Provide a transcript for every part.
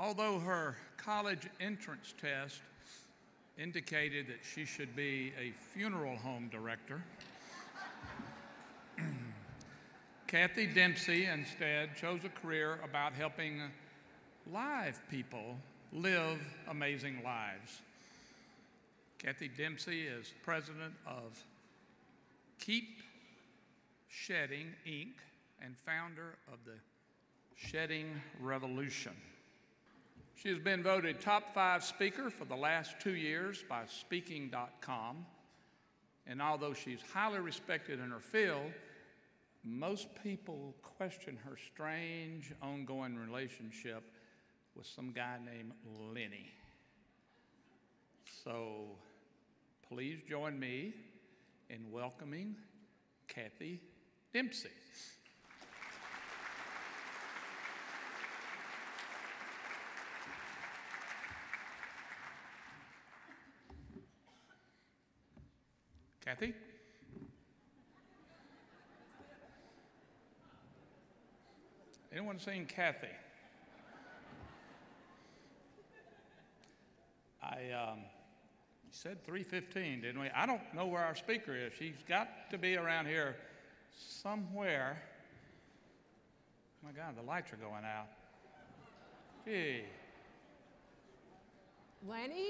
Although her college entrance test indicated that she should be a funeral home director, Kathy Dempsey instead chose a career about helping live people live amazing lives. Kathy Dempsey is president of Keep Shedding, Inc., and founder of the Shedding Revolution. She has been voted top 5 speaker for the last 2 years by speaking.com, and although she's highly respected in her field, most people question her strange ongoing relationship with some guy named Lenny. So please join me in welcoming Kathy Dempsey. Kathy? Anyone seen Kathy? You said 3:15, didn't we? I don't know where our speaker is. She's got to be around here somewhere. Oh my God, the lights are going out. Gee. Lenny?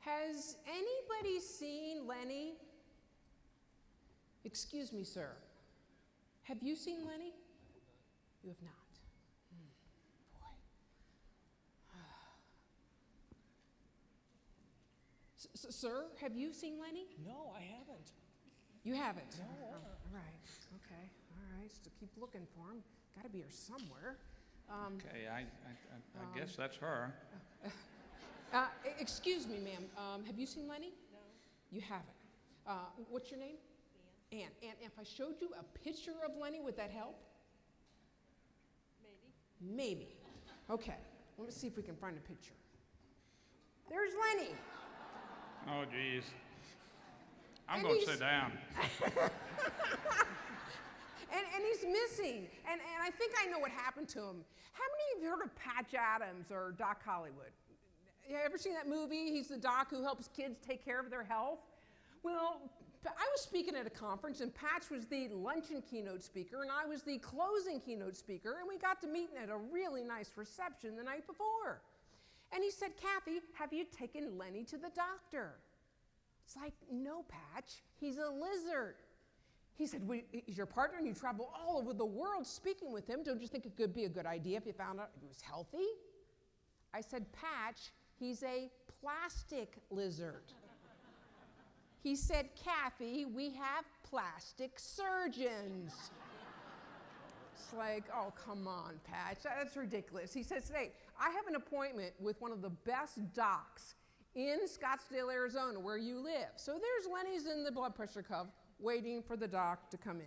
Has anybody seen Lenny? Excuse me, sir. Have you seen Lenny? You have not. Boy. Sir, have you seen Lenny? No, I haven't. You haven't? No. All right. Okay. All right. So keep looking for him. Got to be here somewhere. Okay. I guess that's her. Excuse me, ma'am. Have you seen Lenny? No. You haven't. What's your name? Ann. Ann, if I showed you a picture of Lenny, would that help? Maybe. Maybe. Okay. Let me see if we can find a picture. There's Lenny. Oh, geez. I'm going to sit down. And he's missing. And I think I know what happened to him. How many of you have heard of Patch Adams or Doc Hollywood? You ever seen that movie? He's the doc who helps kids take care of their health. Well, I was speaking at a conference, and Patch was the luncheon keynote speaker, and I was the closing keynote speaker, and we got to meet at a really nice reception the night before. And he said, Kathy, have you taken Lenny to the doctor? It's like, no, Patch, he's a lizard. He said, well, he's your partner, and you travel all over the world speaking with him. Don't you think it could be a good idea if you found out he was healthy? I said, Patch, he's a plastic lizard. He said, Kathy, we have plastic surgeons. It's like, oh, come on, Patch. That's ridiculous. He says, hey, I have an appointment with one of the best docs in Scottsdale, Arizona, where you live. So there's Lenny's in the blood pressure cuff waiting for the doc to come in.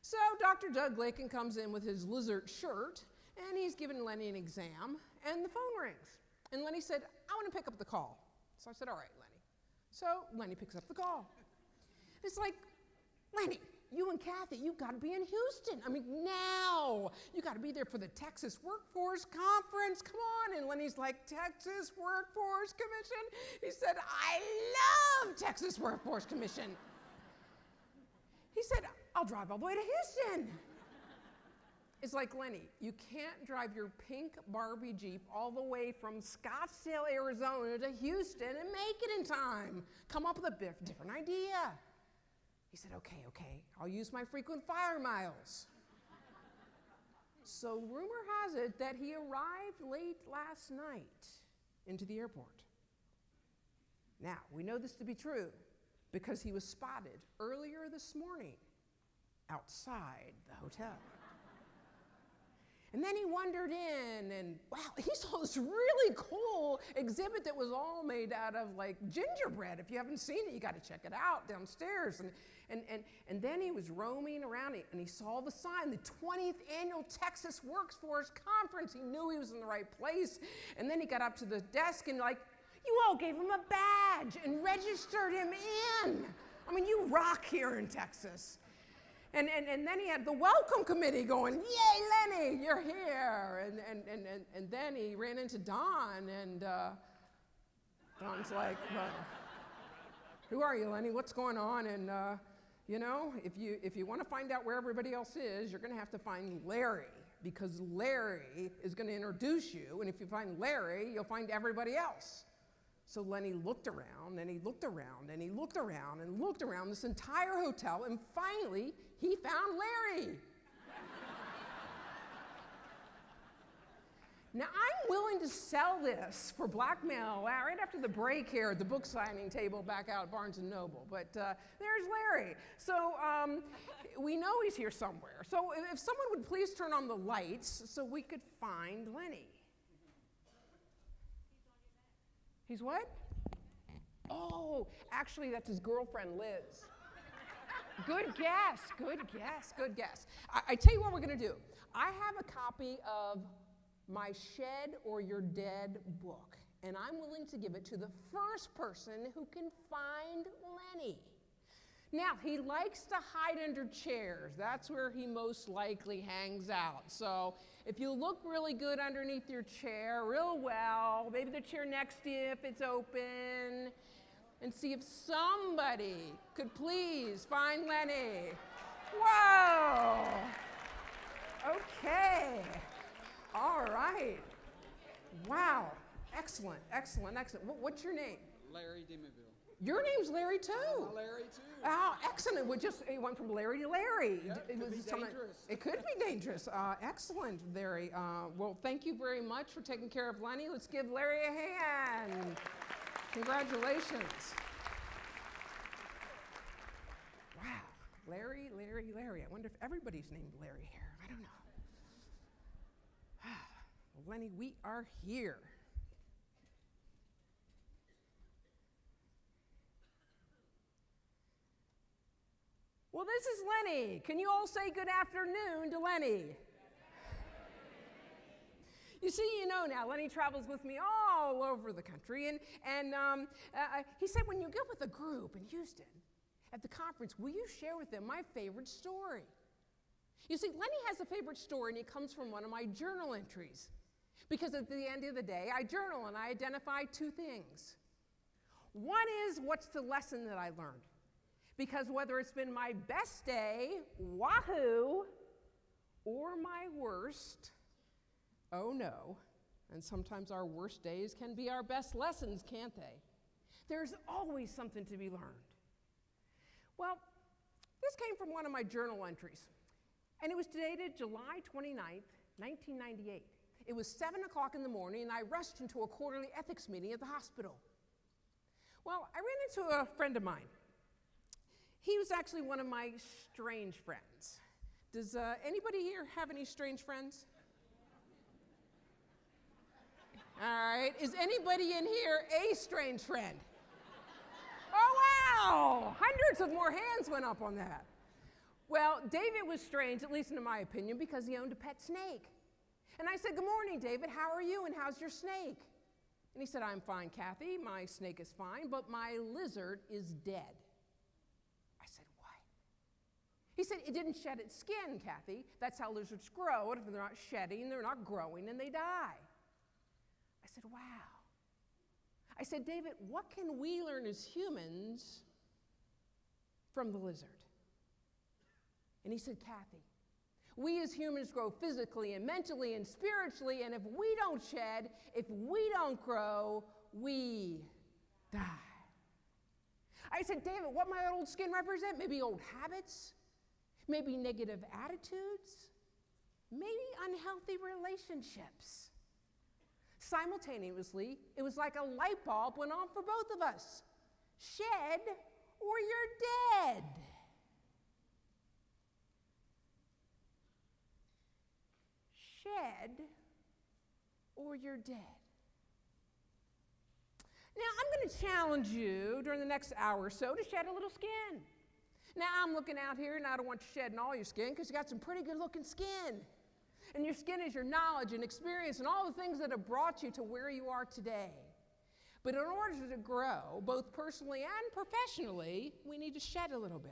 So Dr. Doug Lakin comes in with his lizard shirt, and he's giving Lenny an exam, and the phone rings. And Lenny said, I want to pick up the call. So I said, all right, Lenny. So Lenny picks up the call. It's like, Lenny, you and Kathy, you've got to be in Houston. I mean, now. You got to be there for the Texas Workforce Conference. Come on. And Lenny's like, Texas Workforce Commission? He said, I love Texas Workforce Commission. He said, I'll drive all the way to Houston. It's like, Lenny, you can't drive your pink Barbie Jeep all the way from Scottsdale, Arizona to Houston and make it in time. Come up with a different idea. He said, okay, I'll use my frequent flyer miles. So rumor has it that he arrived late last night into the airport. Now, we know this to be true because he was spotted earlier this morning outside the hotel. And then he wandered in, and wow, he saw this really cool exhibit that was all made out of like gingerbread. If you haven't seen it, you got to check it out downstairs. And then he was roaming around, and he saw the sign, the 20th Annual Texas Workforce Conference. He knew he was in the right place. And then he got up to the desk, and like, you all gave him a badge and registered him in. I mean, you rock here in Texas. And then he had the welcome committee going, yay, Lenny, you're here. And then he ran into Don, and Don's like, well, who are you, Lenny? What's going on? And you know, if you want to find out where everybody else is, you're going to have to find Larry, because Larry is going to introduce you. And if you find Larry, you'll find everybody else. So Lenny looked around, and he looked around, and he looked around, and looked around this entire hotel, and finally, he found Larry. Now, I'm willing to sell this for blackmail right after the break here at the book signing table back out at Barnes and Noble, but there's Larry. So we know he's here somewhere. So if someone would please turn on the lights so we could find Lenny. He's what? Oh, actually, that's his girlfriend, Liz. Good guess, good guess, good guess. I tell you what we're going to do. I have a copy of my Shed or Your Dead book, and I'm willing to give it to the first person who can find Lenny. Now, he likes to hide under chairs. That's where he most likely hangs out. So if you look really good underneath your chair, real well, maybe the chair next to you if it's open, and see if somebody could please find Lenny. Whoa. Okay. All right. Wow. Excellent, excellent, excellent. What's your name? Larry Demoville. Your name's Larry, too. I'm Larry, too. Oh, excellent. It went from Larry to Larry. Yep, it could be dangerous. It could be dangerous. Excellent, Larry. Well, thank you very much for taking care of Lenny. Let's give Larry a hand. Congratulations. Wow. Larry, Larry, Larry. I wonder if everybody's named Larry here. I don't know. Lenny, we are here. Well, this is Lenny. Can you all say good afternoon to Lenny? You see, you know now, Lenny travels with me all over the country. And he said, when you go with a group in Houston at the conference, will you share with them my favorite story? You see, Lenny has a favorite story, and it comes from one of my journal entries. Because at the end of the day, I journal, and I identify two things. One is, what's the lesson that I learned? Because whether it's been my best day, wahoo, or my worst, oh no, and sometimes our worst days can be our best lessons, can't they? There's always something to be learned. Well, this came from one of my journal entries, and it was dated July 29th, 1998. It was 7 o'clock in the morning, and I rushed into a quarterly ethics meeting at the hospital. Well, I ran into a friend of mine. He was actually one of my strange friends. Does anybody here have any strange friends? All right. Is anybody in here a strange friend? Oh, wow. Hundreds of more hands went up on that. Well, David was strange, at least in my opinion, because he owned a pet snake. And I said, good morning, David. How are you, and how's your snake? And he said, I'm fine, Kathy. My snake is fine, but my lizard is dead. He said, it didn't shed its skin, Kathy. That's how lizards grow. If they're not shedding, they're not growing, and they die. I said, wow. I said, David, what can we learn as humans from the lizard? And he said, Kathy, we as humans grow physically and mentally and spiritually, and if we don't shed, if we don't grow, we die. I said, David, what might old skin represent? Maybe old habits? Maybe negative attitudes, maybe unhealthy relationships. Simultaneously, it was like a light bulb went on for both of us. Shed or you're dead. Shed or you're dead. Now, I'm going to challenge you during the next hour or so to shed a little skin. Now, I'm looking out here, and I don't want you shedding all your skin, because you got some pretty good-looking skin. And your skin is your knowledge and experience and all the things that have brought you to where you are today. But in order to grow, both personally and professionally, we need to shed a little bit.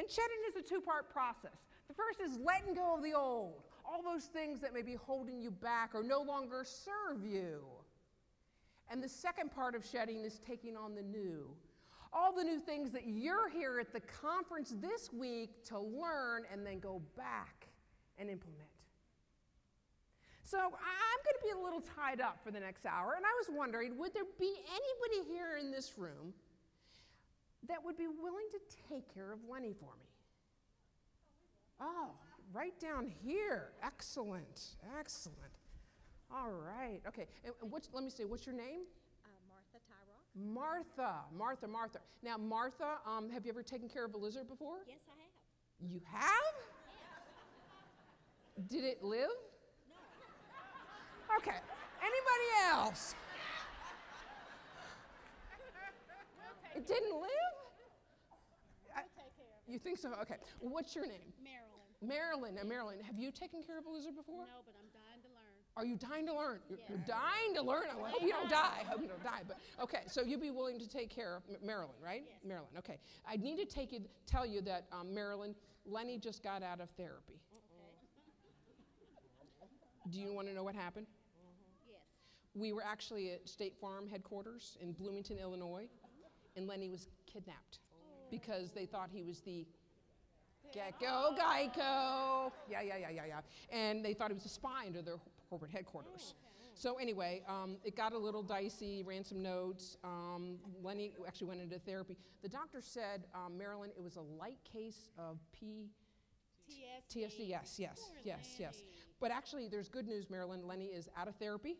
And shedding is a two-part process. The first is letting go of the old, all those things that may be holding you back or no longer serve you. And the second part of shedding is taking on the new, all the new things that you're here at the conference this week to learn and then go back and implement. So I'm going to be a little tied up for the next hour, and I was wondering, would there be anybody here in this room that would be willing to take care of Lenny for me? Oh, right down here. Excellent, excellent. All right, okay. And let me see, what's your name? Martha Tyrock. Martha. Now, Martha, have you ever taken care of a lizard before? Yes, I have. You have? Yes. Did it live? No. Okay. Anybody else? It didn't live? We'll take care of it. You think so? Okay. What's your name? Marilyn. Marilyn. Now, Marilyn, have you taken care of a lizard before? No, but I'm dying to learn. Are you dying to learn? Yes. You're dying to learn? I hope you don't die. I hope you don't die. But, okay, so you'd be willing to take care of Marilyn, right? Yes. Marilyn, okay. I need to tell you that, Marilyn, Lenny just got out of therapy. Okay. Do you want to know what happened? Yes. We were actually at State Farm headquarters in Bloomington, Illinois. And Lenny was kidnapped because they thought he was the Geico. Yeah. And they thought he was a spy under their corporate headquarters. So anyway, it got a little dicey, ran some notes. Lenny actually went into therapy. The doctor said, Marilyn, it was a light case of PTSD. Yes. But actually, there's good news, Marilyn. Lenny is out of therapy,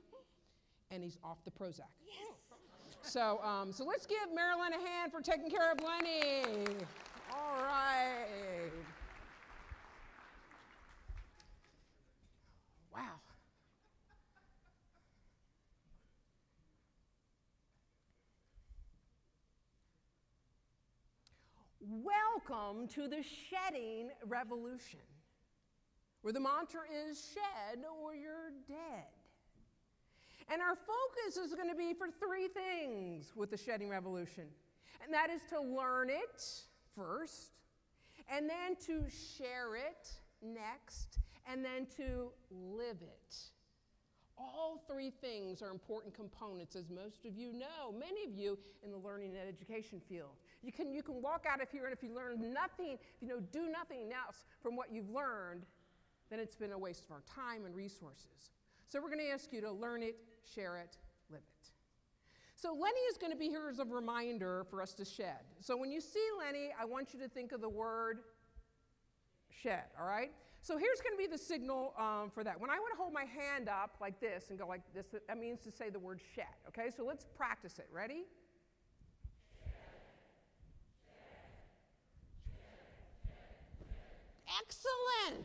and he's off the Prozac. Yes. So let's give Marilyn a hand for taking care of Lenny. All right. Wow. Welcome to the Shedding Revolution, where the mantra is shed or you're dead. And our focus is going to be for three things with the Shedding Revolution. And that is to learn it first, and then to share it next, and then to live it. All three things are important components, as most of you know, many of you in the learning and education field. You can walk out of here, and if you learn nothing, do nothing else from what you've learned, then it's been a waste of our time and resources. So we're going to ask you to learn it, share it, live it. So Lenny is going to be here as a reminder for us to shed. So when you see Lenny, I want you to think of the word shed, all right? So here's going to be the signal for that. When I want to hold my hand up like this and go like this, that means to say the word shed, okay? So let's practice it. Ready? Shed. Shed. Shed. Shed.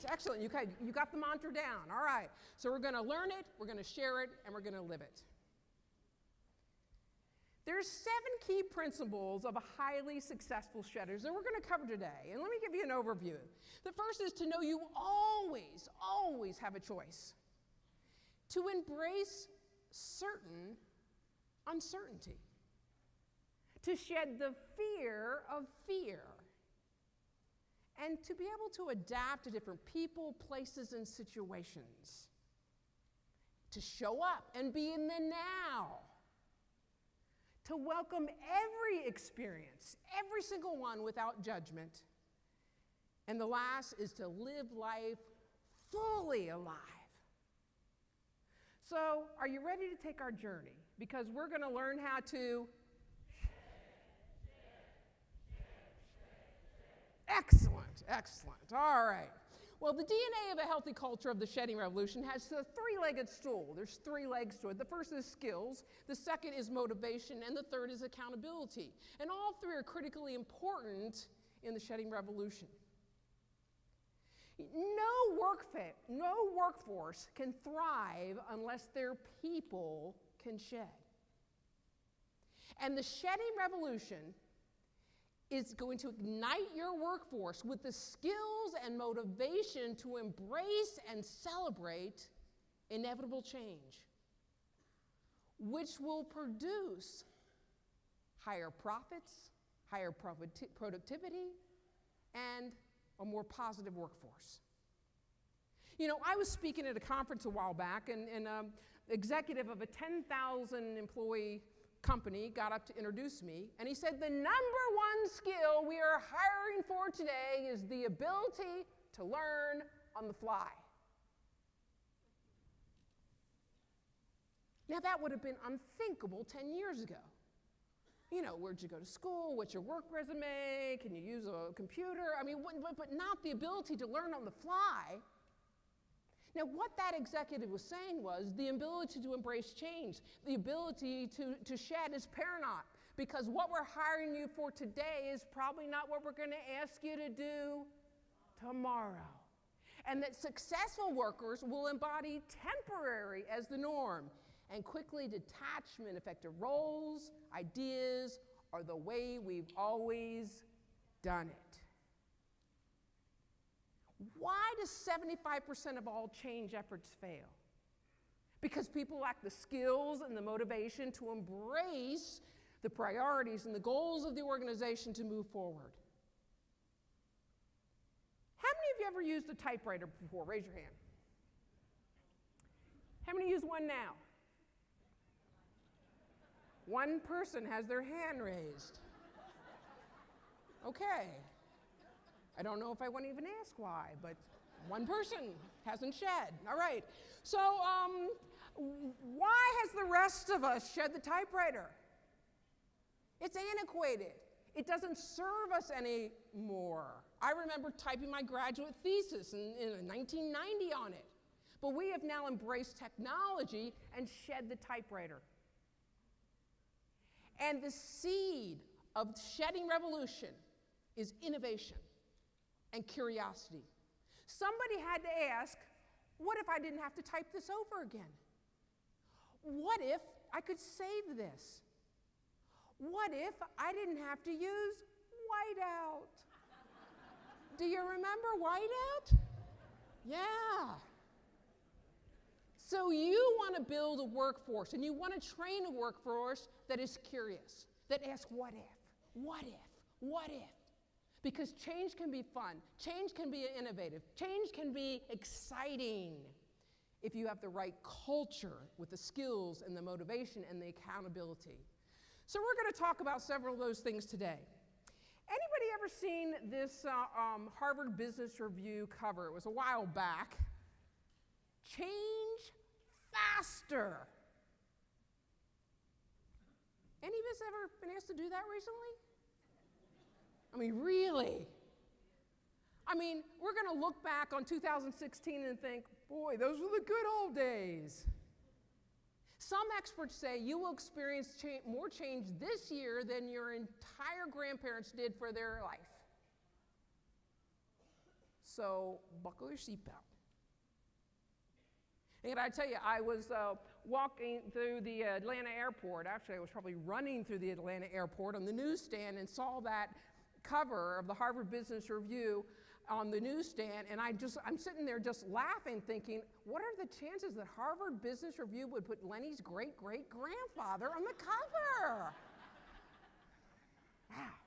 Shed. Excellent. You got the mantra down. All right. So we're going to learn it, we're going to share it, and we're going to live it. There's 7 key principles of a highly successful shedder that we're going to cover today. And let me give you an overview. The first is to know you always, always have a choice. To embrace certain uncertainty. To shed the fear of fear. And to be able to adapt to different people, places, and situations. To show up and be in the now. To welcome every experience, every single one, without judgment. And the last is to live life fully alive. So, are you ready to take our journey? Because we're going to learn how to Excellent. All right. Well, the DNA of a healthy culture of the Shedding Revolution has the 3-legged stool. There's 3 legs to it. The first is skills, the second is motivation, and the third is accountability. And all 3 are critically important in the Shedding Revolution. No workforce can thrive unless their people can shed. And the Shedding Revolution is going to ignite your workforce with the skills and motivation to embrace and celebrate inevitable change, which will produce higher profits, higher productivity, and a more positive workforce. You know, I was speaking at a conference a while back, and an executive of a 10,000 employee company got up to introduce me, and he said, the number one skill we are hiring for today is the ability to learn on the fly. Now, that would have been unthinkable 10 years ago. You know, where'd you go to school? What's your work resume? Can you use a computer? I mean, but not the ability to learn on the fly. Now, what that executive was saying was the ability to embrace change, the ability to shed is paramount, because what we're hiring you for today is probably not what we're going to ask you to do tomorrow. And that successful workers will embody temporary as the norm, and quickly detachment, effective roles, ideas are the way we've always done it. Why does 75% of all change efforts fail? Because people lack the skills and the motivation to embrace the priorities and the goals of the organization to move forward. How many of you ever used a typewriter before? Raise your hand. How many use one now? One person has their hand raised. Okay. I don't know if I want to even ask why, but one person hasn't shed. All right. So why has the rest of us shed the typewriter? It's antiquated. It doesn't serve us anymore. I remember typing my graduate thesis in 1990 on it. But we have now embraced technology and shed the typewriter. And the seed of Shedding Revolution is innovation and curiosity. Somebody had to ask, what if I didn't have to type this over again? What if I could save this? What if I didn't have to use whiteout? Do you remember whiteout? Yeah. So you want to build a workforce, and you want to train a workforce that is curious, that asks, what if? What if? What if? Because change can be fun. Change can be innovative. Change can be exciting if you have the right culture with the skills and the motivation and the accountability. So we're going to talk about several of those things today. Anybody ever seen this Harvard Business Review cover? It was a while back. Change faster. Any of us ever been asked to do that recently? I mean, really? I mean, we're going to look back on 2016 and think, boy, those were the good old days. Some experts say you will experience more change this year than your entire grandparents did for their life. So buckle your seatbelt. And I tell you, I was walking through the Atlanta Airport. Actually, I was probably running through the Atlanta Airport on the newsstand and saw that cover of the Harvard Business Review on the newsstand, and I'm sitting there just laughing, thinking, what are the chances that Harvard Business Review would put Lenny's great-great-grandfather on the cover? Wow.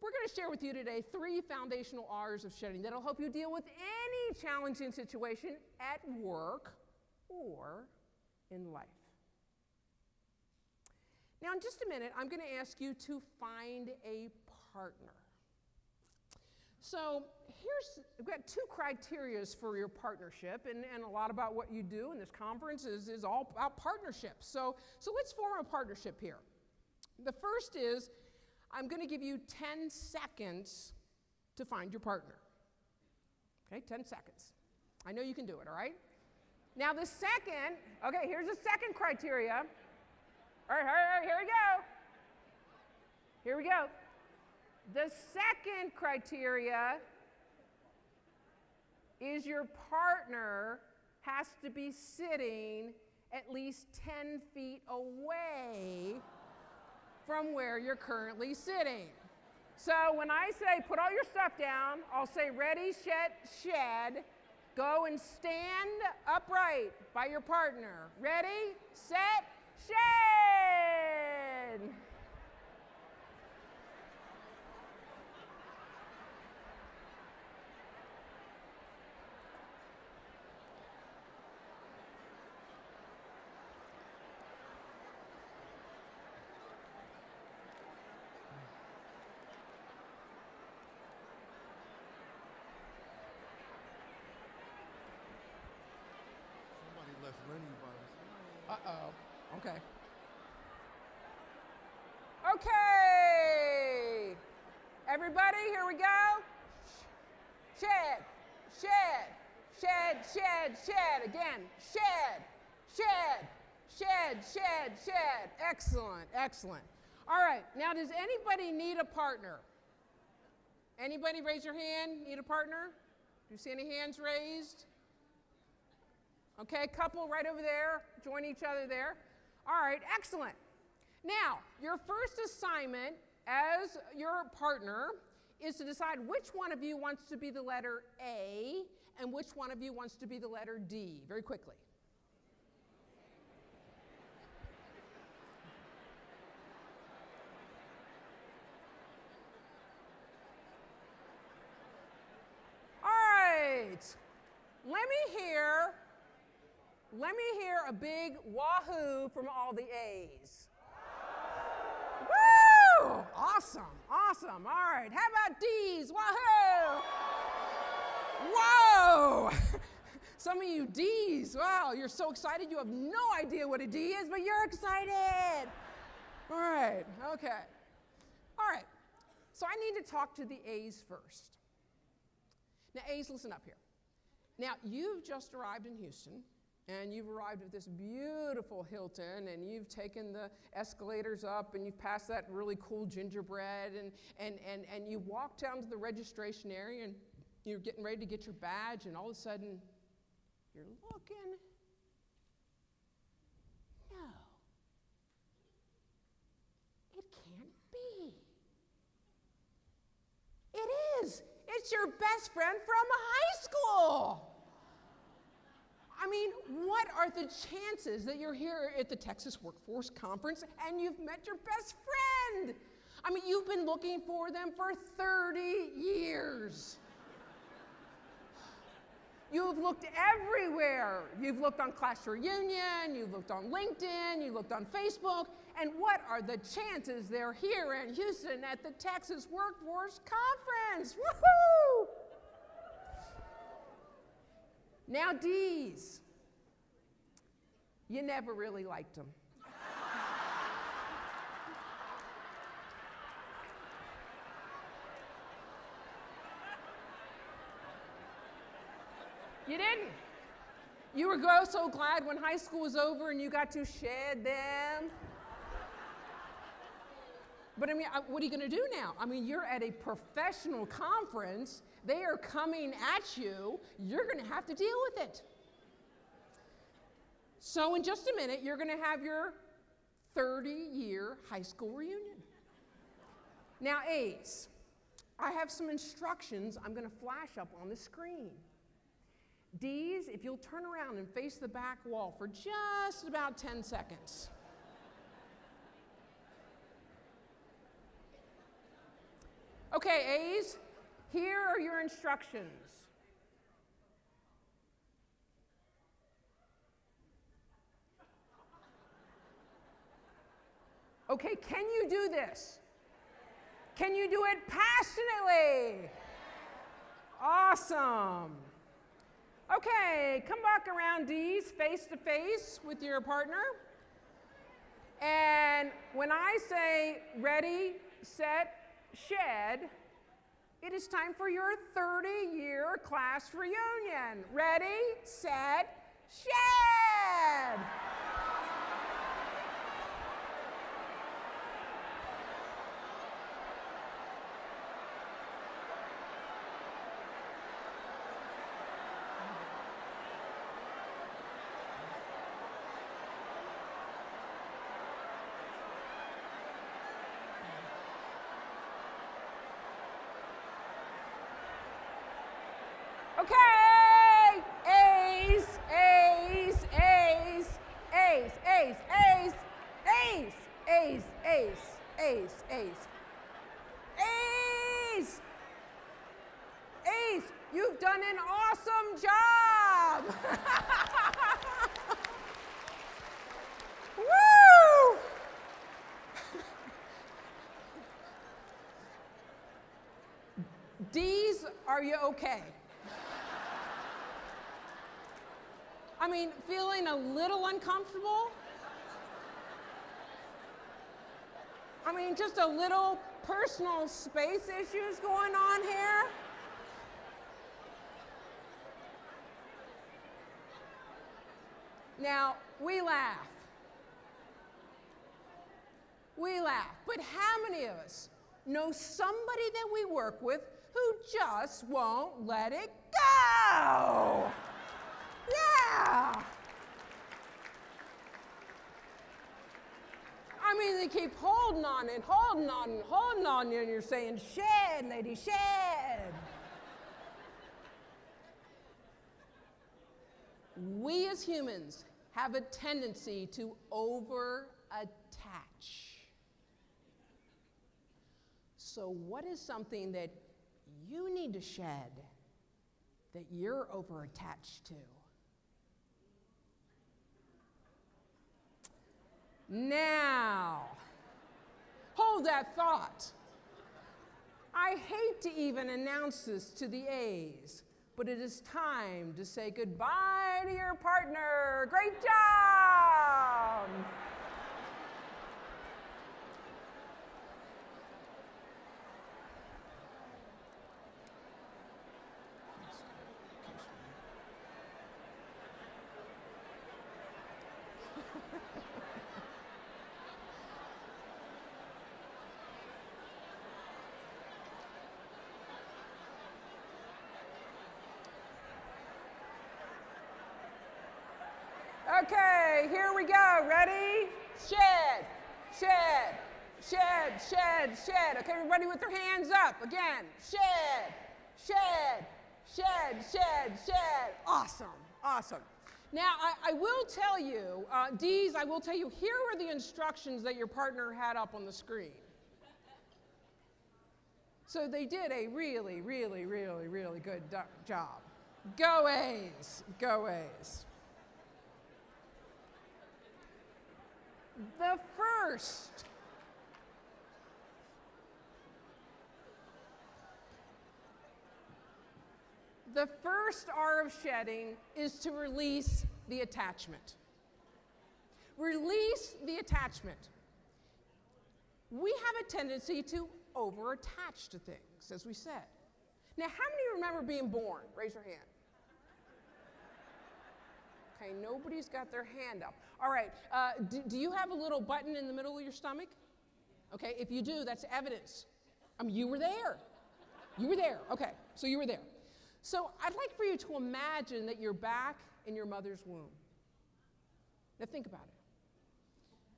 We're going to share with you today 3 foundational R's of shedding that'll help you deal with any challenging situation at work or in life. Now, in just a minute, I'm going to ask you to find a partner. So we've got 2 criteria for your partnership, and a lot about what you do in this conference is all about partnerships. So let's form a partnership here. The first is, I'm going to give you 10 seconds to find your partner. Okay, 10 seconds. I know you can do it, all right? Now, the second, okay, here's the second criteria. All right, here we go. Here we go. The second criteria is your partner has to be sitting at least 10 feet away from where you're currently sitting. So when I say put all your stuff down, I'll say ready, shed, go and stand upright by your partner. Ready, set, shed. Oh, okay. Okay. Everybody, here we go. Shed, shed, shed, shed, shed. Again, shed, shed, shed, shed, shed. Excellent, excellent. All right, now does anybody need a partner? Anybody raise your hand, need a partner? Do you see any hands raised? Okay, couple right over there, join each other there. All right, excellent. Now, your first assignment as your partner is to decide which one of you wants to be the letter A and which one of you wants to be the letter D, very quickly. All right, let me hear a big wahoo from all the A's. Woo! Awesome, awesome. All right, how about D's? Wahoo! Whoa! Some of you D's, wow, you're so excited. You have no idea what a D is, but you're excited. All right, okay. All right, so I need to talk to the A's first. Now, A's, listen up here. Now, you've just arrived in Houston. And you've arrived at this beautiful Hilton, and you've taken the escalators up, and you've passed that really cool gingerbread, and you walk down to the registration area, and you're getting ready to get your badge, and all of a sudden, you're looking. No. It can't be. It is. It's your best friend from high school. I mean, what are the chances that you're here at the Texas Workforce Conference and you've met your best friend? I mean, you've been looking for them for 30 years. You've looked everywhere. You've looked on Class Reunion, you've looked on LinkedIn, you looked on Facebook, and what are the chances they're here in Houston at the Texas Workforce Conference? Woohoo! Now D's, you never really liked them. You didn't. You were so glad when high school was over and you got to shed them. But I mean, what are you gonna do now? I mean, you're at a professional conference. They are coming at you. You're gonna have to deal with it. So in just a minute, you're gonna have your 30-year high school reunion. Now, A's, I have some instructions I'm gonna flash up on the screen. D's, if you'll turn around and face the back wall for just about 10 seconds. Okay, A's, here are your instructions. Okay, can you do this? Can you do it passionately? Awesome. Okay, come back around, D's, face to face with your partner. And when I say ready, set, shed, it is time for your 30-year class reunion. Ready, set, shed! Okay, A's, A's, A's, A's, A's, A's, A's, A's, A's, A's, A's, A's, A's, you've done an awesome job. Woo! D's, are you okay? I mean, feeling a little uncomfortable? I mean, just a little personal space issues going on here. Now, we laugh. We laugh. But how many of us know somebody that we work with who just won't let it go? Yeah! I mean, they keep holding on and holding on and holding on, and you're saying, "Shed, lady, shed." We as humans have a tendency to over-attach. So what is something that you need to shed that you're over-attached to? Now, hold that thought. I hate to even announce this to the A's, but it is time to say goodbye to your partner. Great job! Okay, here we go. Ready? Shed, shed, shed, shed, shed. Okay, everybody with their hands up. Again. Shed, shed, shed, shed, shed. Awesome, awesome. Now, I will tell you, Dees, I will tell you, here are the instructions that your partner had up on the screen. So they did a really, really, really, really good job. Go A's, go A's. The first R of shedding is to release the attachment. Release the attachment. We have a tendency to overattach to things, as we said. Now, how many remember being born? Raise your hand. Okay, nobody's got their hand up. All right, do you have a little button in the middle of your stomach? Okay, if you do, that's evidence. I mean, you were there. You were there. Okay, so you were there. So I'd like for you to imagine that you're back in your mother's womb. Now think about it.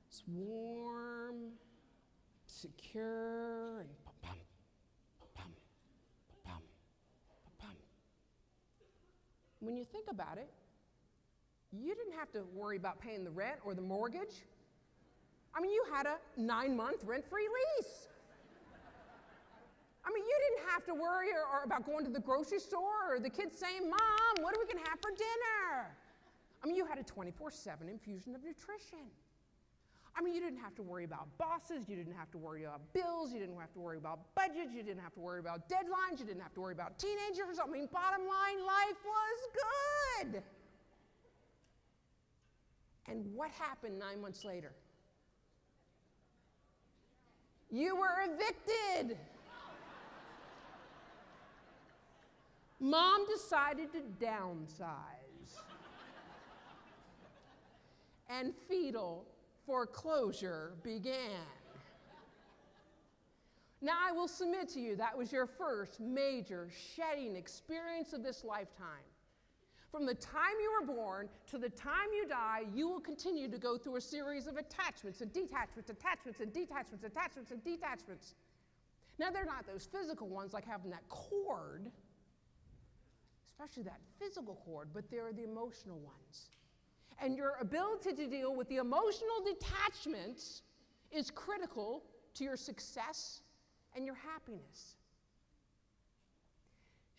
It's warm, secure, and pum-pum, pum-pum, pum-pum, pum-pum. When you think about it, you didn't have to worry about paying the rent or the mortgage. I mean, you had a 9-month rent-free lease. I mean, you didn't have to worry or about going to the grocery store or the kids saying, "Mom, what are we going to have for dinner?" I mean, you had a 24/7 infusion of nutrition. I mean, you didn't have to worry about bosses. You didn't have to worry about bills. You didn't have to worry about budgets. You didn't have to worry about deadlines. You didn't have to worry about teenagers. I mean, bottom line, life was good. And what happened 9 months later? You were evicted. Mom decided to downsize and fetal foreclosure began. Now, I will submit to you that was your first major shedding experience of this lifetime. From the time you were born to the time you die, you will continue to go through a series of attachments and detachments, attachments and detachments, attachments and detachments. Now, they're not those physical ones like having that cord, especially that physical cord, but they're the emotional ones. And your ability to deal with the emotional detachments is critical to your success and your happiness.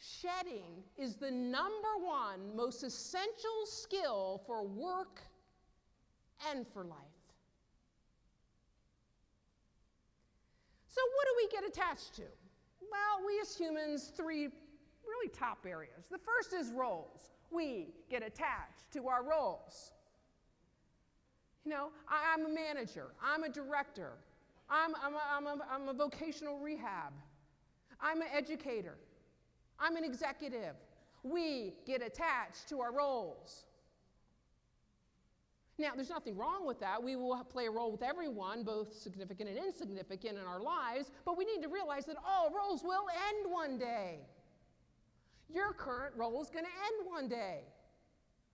Shedding is the #1 most essential skill for work and for life. So what do we get attached to? Well, we as humans, three really top areas. The first is roles. We get attached to our roles. You know, I'm a manager. I'm a director. I'm a vocational rehab. I'm an educator. I'm an executive. We get attached to our roles. Now, there's nothing wrong with that. We will play a role with everyone, both significant and insignificant in our lives, but we need to realize that all roles will end one day. Your current role is going to end one day.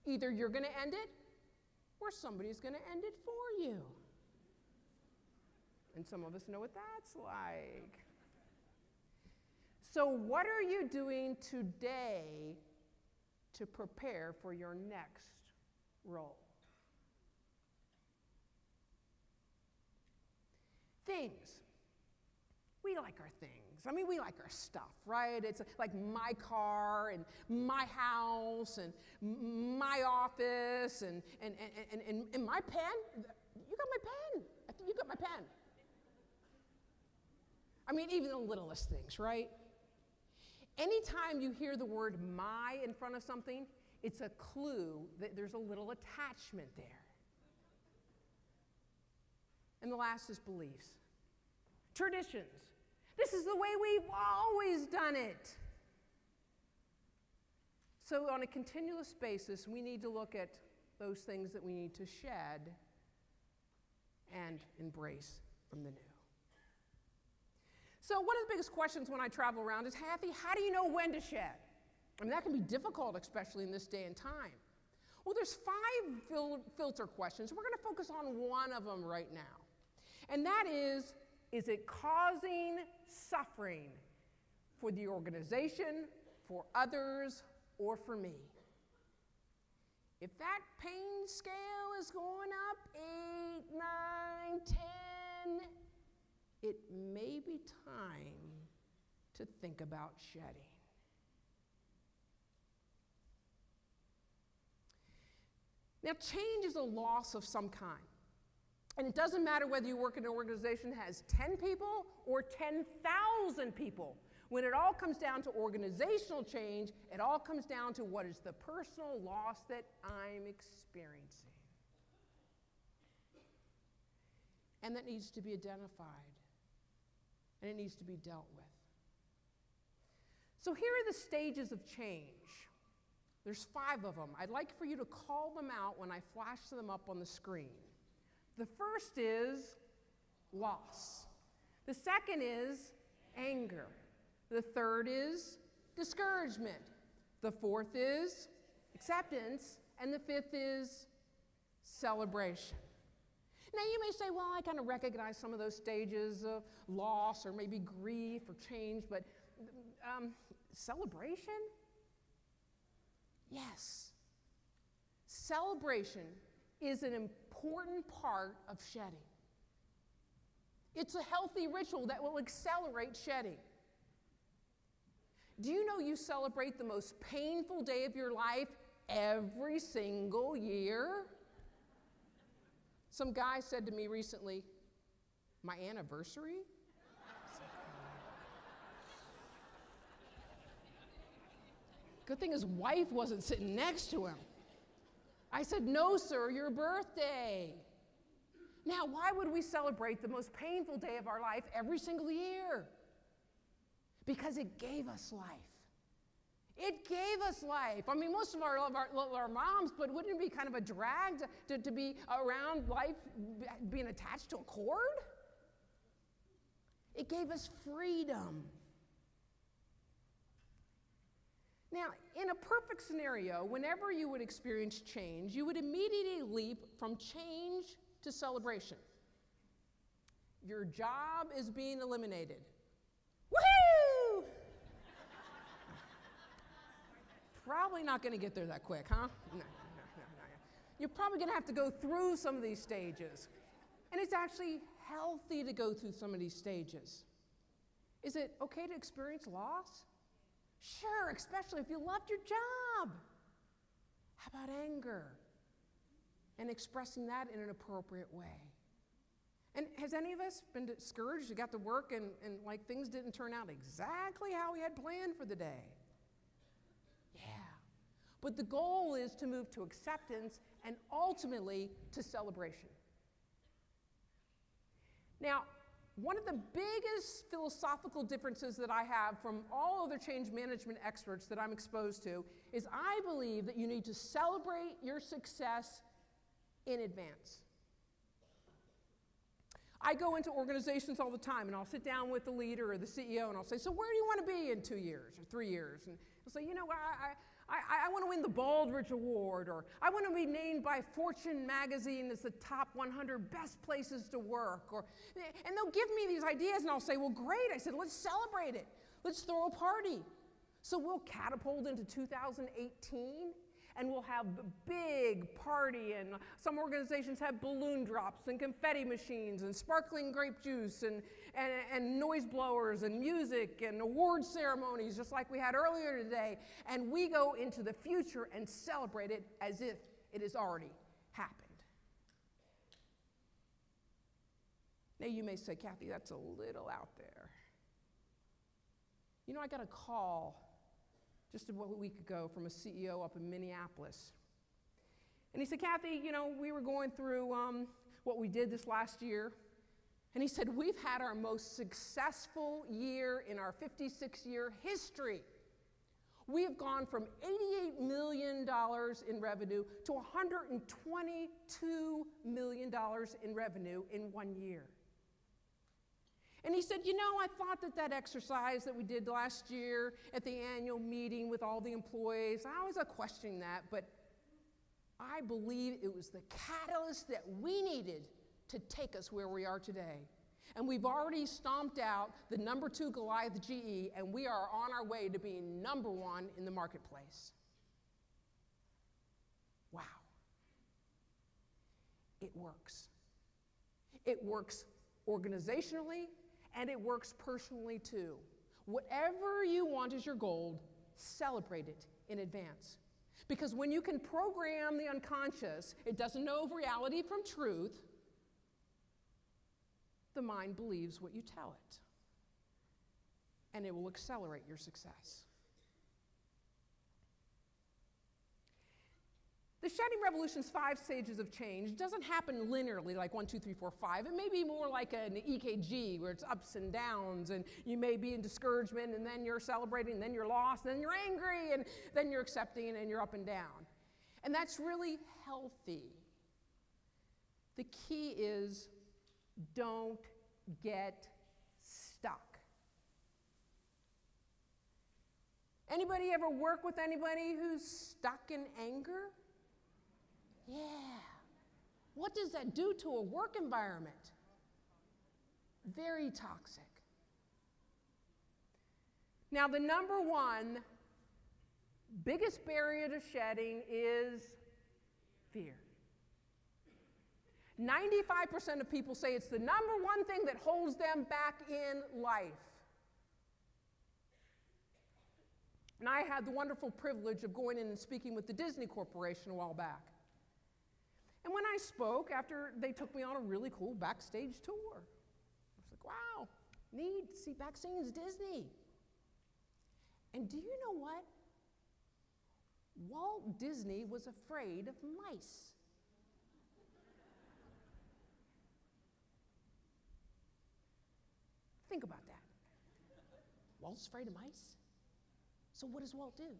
Either you're going to end it, or somebody's going to end it for you. And some of us know what that's like. So what are you doing today to prepare for your next role? Things. We like our things. I mean, we like our stuff, right? It's like my car and my house and my office and my pen. You got my pen. I think you got my pen. I mean, even the littlest things, right? Anytime you hear the word my in front of something, it's a clue that there's a little attachment there. And the last is beliefs. Traditions. This is the way we've always done it. So on a continuous basis, we need to look at those things that we need to shed and embrace from the new. So one of the biggest questions when I travel around is, Kathy, how do you know when to shed? I mean, that can be difficult, especially in this day and time. Well, there's 5 filter questions. We're going to focus on one of them right now. And that is it causing suffering for the organization, for others, or for me? If that pain scale is going up 8, 9, 10, it may be time to think about shedding. Now, change is a loss of some kind. And it doesn't matter whether you work in an organization that has 10 people or 10,000 people. When it all comes down to organizational change, it all comes down to what is the personal loss that I'm experiencing. And that needs to be identified. And it needs to be dealt with. So here are the stages of change. There's 5 of them. I'd like for you to call them out when I flash them up on the screen. The first is loss. The second is anger. The third is discouragement. The fourth is acceptance. And the fifth is celebration. Now, you may say, well, I kind of recognize some of those stages of loss or maybe grief or change, but celebration? Yes. Celebration is an important part of shedding. It's a healthy ritual that will accelerate shedding. Do you know you celebrate the most painful day of your life every single year? Some guy said to me recently, my anniversary? Good thing his wife wasn't sitting next to him. I said, no, sir, your birthday. Now, why would we celebrate the most painful day of our life every single year? Because it gave us life. It gave us life. I mean, most of our love our moms, but wouldn't it be kind of a drag to be around life being attached to a cord? It gave us freedom. Now, in a perfect scenario, whenever you would experience change, you would immediately leap from change to celebration. Your job is being eliminated. Woohoo! Probably not going to get there that quick, huh? No. You're probably going to have to go through some of these stages. And it's actually healthy to go through some of these stages. Is it okay to experience loss? Sure, especially if you loved your job. How about anger? And expressing that in an appropriate way. And has any of us been discouraged? You got to work and like things didn't turn out exactly how we had planned for the day. Yeah. But the goal is to move to acceptance and ultimately to celebration. Now, One of the biggest philosophical differences that I have from all other change management experts that I'm exposed to is I believe that you need to celebrate your success in advance. I go into organizations all the time, and I'll sit down with the leader or the CEO, and I'll say, so where do you want to be in 2 years or 3 years? And I'll say, you know, I want to win the Baldrige Award, or I want to be named by Fortune magazine as the top 100 best places to work. And they'll give me these ideas, and I'll say, well, great. I said, let's celebrate it. Let's throw a party. So we'll catapult into 2018. And we'll have a big party, and some organizations have balloon drops and confetti machines and sparkling grape juice and noise blowers and music and award ceremonies, just like we had earlier today. And we go into the future and celebrate it as if it has already happened. Now you may say, Kathy, that's a little out there. You know, I got a call just a week ago from a CEO up in Minneapolis. And he said, Kathy, you know, we were going through what we did this last year. And he said, we've had our most successful year in our 56-year history. We have gone from $88 million in revenue to $122 million in revenue in 1 year. And he said, you know, I thought that that exercise that we did last year at the annual meeting with all the employees, I was questioning that, but I believe it was the catalyst that we needed to take us where we are today. And we've already stomped out the #2 Goliath GE, and we are on our way to being #1 in the marketplace. Wow. It works. It works organizationally. And it works personally, too. Whatever you want as your goal, celebrate it in advance. Because when you can program the unconscious, it doesn't know reality from truth. The mind believes what you tell it. And it will accelerate your success. The Shedding Revolution's 5 stages of change doesn't happen linearly, like 1, 2, 3, 4, 5. It may be more like an EKG, where it's ups and downs, and you may be in discouragement, and then you're celebrating, and then you're lost, and then you're angry, and then you're accepting, and you're up and down. And that's really healthy. The key is don't get stuck. Anybody ever work with anybody who's stuck in anger? Yeah. What does that do to a work environment? Very toxic. Now, the #1 biggest barrier to shedding is fear. 95% of people say it's the #1 thing that holds them back in life. And I had the wonderful privilege of going in and speaking with the Disney Corporation a while back. And when I spoke, after they took me on a really cool backstage tour, I was like, wow, neat, see, backstage Disney. And do you know what? Walt Disney was afraid of mice. Think about that. Walt's afraid of mice? So what does Walt do?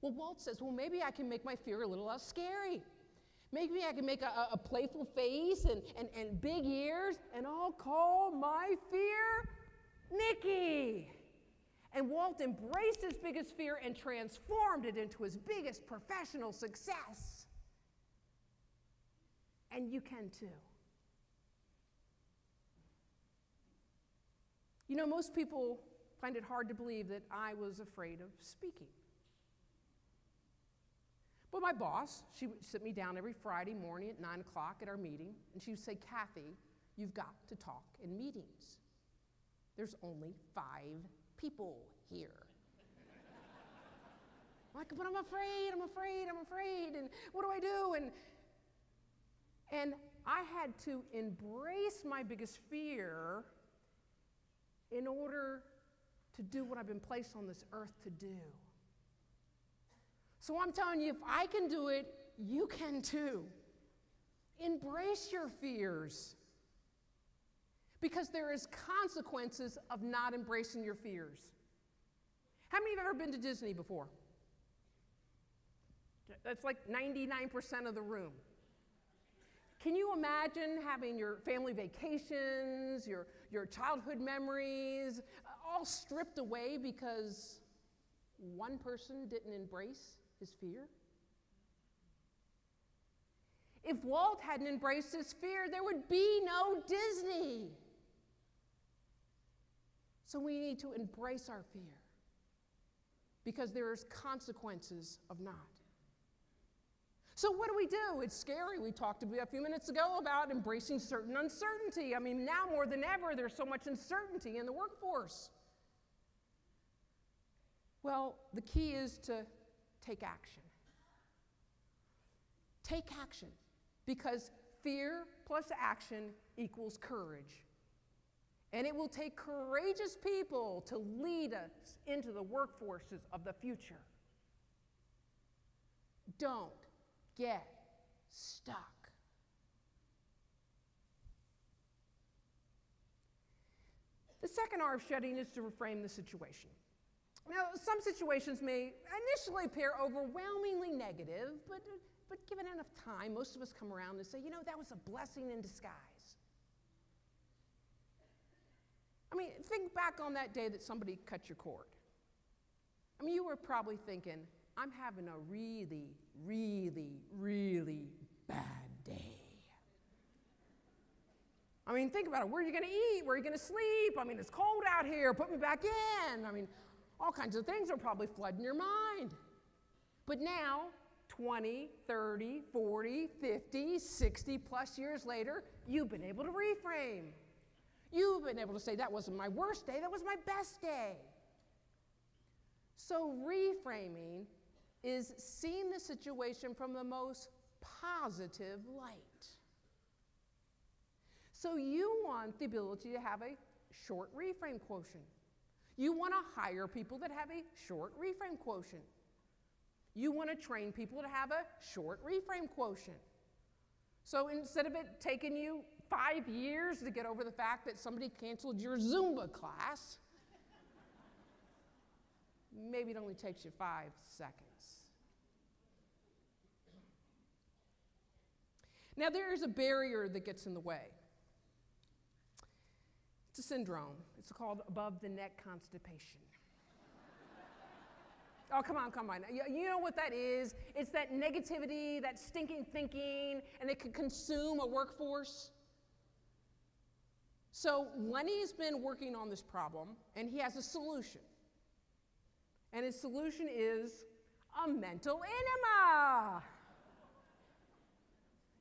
Well, Walt says, well, maybe I can make my fear a little less scary. Maybe I can make a playful face and big ears, and I'll call my fear Nikki. And Walt embraced his biggest fear and transformed it into his biggest professional success. And you can too. You know, most people find it hard to believe that I was afraid of speaking. But my boss, she would sit me down every Friday morning at 9 o'clock at our meeting, and she would say, Kathy, you've got to talk in meetings. There's only 5 people here. Like, but I'm afraid, and what do I do? And I had to embrace my biggest fear in order to do what I've been placed on this earth to do. So I'm telling you, if I can do it, you can too. Embrace your fears. because there is consequences of not embracing your fears. How many have ever been to Disney before? That's like 99% of the room. Can you imagine having your family vacations, your childhood memories, all stripped away because one person didn't embrace his fear? If Walt hadn't embraced his fear, there would be no Disney. So we need to embrace our fear because there is consequences of not. So what do? It's scary. We talked a few minutes ago about embracing certain uncertainty. I mean, now more than ever, there's so much uncertainty in the workforce. Well, the key is to take action. Take action, because fear plus action equals courage. And it will take courageous people to lead us into the workforces of the future. Don't get stuck. The second R of shedding is to reframe the situation. Now, some situations may initially appear overwhelmingly negative, but given enough time, most of us come around and say, you know, that was a blessing in disguise. I mean, think back on that day that somebody cut your cord. I mean, you were probably thinking, I'm having a really, really, really bad day. I mean, think about it. Where are you going to eat? Where are you going to sleep? I mean, it's cold out here. Put me back in. I mean, all kinds of things are probably flooding your mind. But now, 20, 30, 40, 50, 60 plus years later, you've been able to reframe. You've been able to say, that wasn't my worst day, that was my best day. So reframing is seeing the situation from the most positive light. So you want the ability to have a short reframe quotient. You want to hire people that have a short reframe quotient. You want to train people to have a short reframe quotient. So instead of it taking you 5 years to get over the fact that somebody canceled your Zumba class, maybe it only takes you 5 seconds. Now, there is a barrier that gets in the way. It's a syndrome. It's called above-the-neck constipation. Oh, come on, come on. You know what that is? It's that negativity, that stinking thinking, and it can consume a workforce. So Lenny's been working on this problem, and he has a solution. And his solution is a mental enema.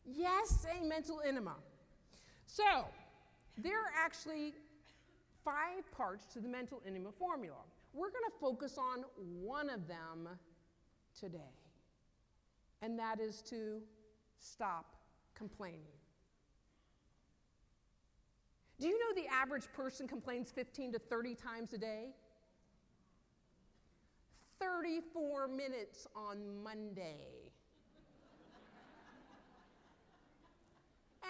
Yes, a mental enema. So there are actually 5 parts to the mental enema formula. We're going to focus on one of them today, and that is to stop complaining. Do you know the average person complains 15 to 30 times a day? 34 minutes on Monday.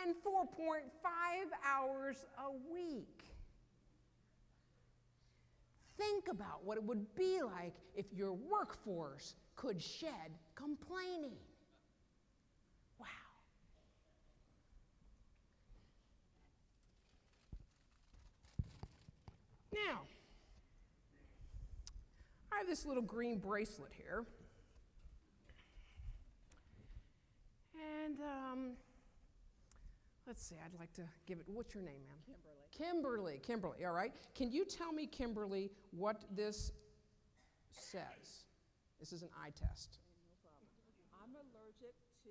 And 4.5 hours a week. Think about what it would be like if your workforce could shed complaining. Wow. Now, I have this little green bracelet here, and let's see, I'd like to give it, what's your name, ma'am? Kimberly. Kimberly, all right. Can you tell me, Kimberly, what this says? This is an eye test. No problem. I'm allergic to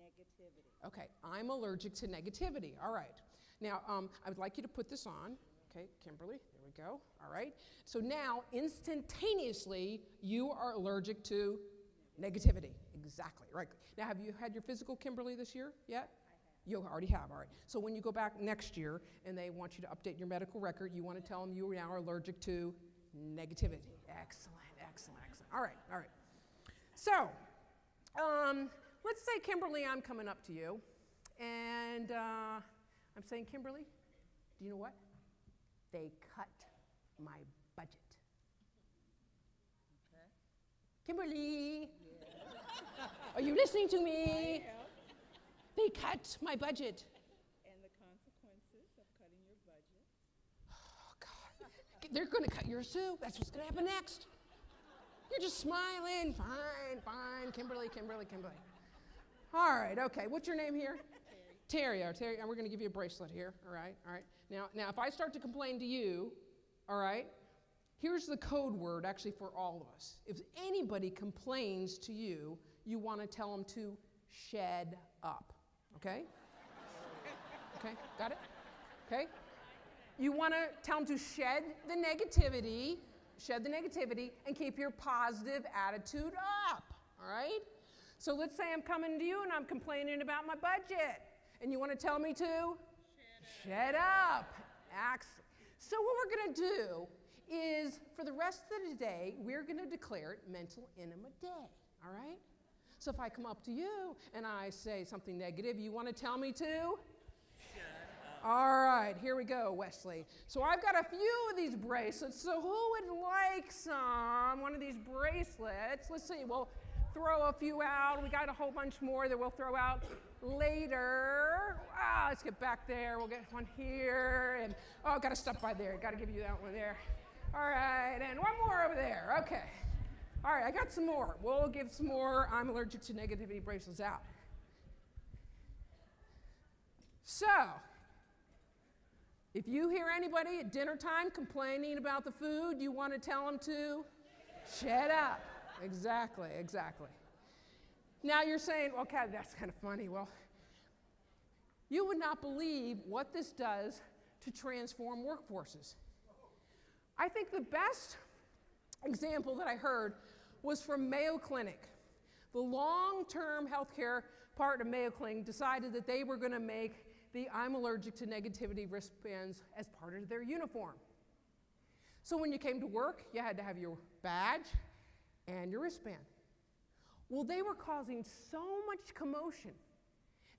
negativity. Okay, I'm allergic to negativity, all right. Now, I would like you to put this on. Okay, Kimberly, there we go, all right. So now, instantaneously, you are allergic to negativity. Exactly, right. Now, have you had your physical, Kimberly, this year yet? I have. You already have, all right. So when you go back next year and they want you to update your medical record, you want to tell them you are now allergic to negativity. Excellent, excellent, excellent. All right, all right. So, let's say, Kimberly, I'm coming up to you, and I'm saying, Kimberly, you know what? They cut my budget. Okay. Kimberly, yeah. Are you listening to me? They cut my budget. And the consequences of cutting your budget. Oh, God. They're going to cut yours, too. That's what's going to happen next. You're just smiling. Fine, fine. Kimberly, Kimberly, Kimberly. All right, okay. What's your name here? Terry. Oh, Terry. And we're going to give you a bracelet here. All right, all right. Now, if I start to complain to you, all right, here's the code word, actually, for all of us. If anybody complains to you, you want to tell them to shed up. Okay? Okay, got it? Okay? You want to tell them to shed the negativity, and keep your positive attitude up, all right? So let's say I'm coming to you and I'm complaining about my budget, and you want to tell me to? Shed up. Excellent. So what we're going to do is, for the rest of the day, we're going to declare it Mental Enema Day, all right? So if I come up to you and I say something negative, you want to tell me to? Sure. All right, here we go, Wesley. So I've got a few of these bracelets. So who would like one of these bracelets? Let's see, we'll throw a few out. We got a whole bunch more that we'll throw out later. Ah, let's get back there. We'll get one here. And oh, got to stop by there. Got to give you that one there. All right, and one more over there. Okay. All right, I got some more. We'll give some more I'm allergic to negativity bracelets out. So, if you hear anybody at dinner time complaining about the food, you want to tell them to shed up. Exactly, exactly. Now you're saying, well, Kathy, that's kind of funny. Well, you would not believe what this does to transform workforces. I think the best example that I heard was from Mayo Clinic. The long-term healthcare part of Mayo Clinic decided that they were going to make the I'm allergic to negativity wristbands as part of their uniform. So when you came to work, you had to have your badge and your wristband. Well, they were causing so much commotion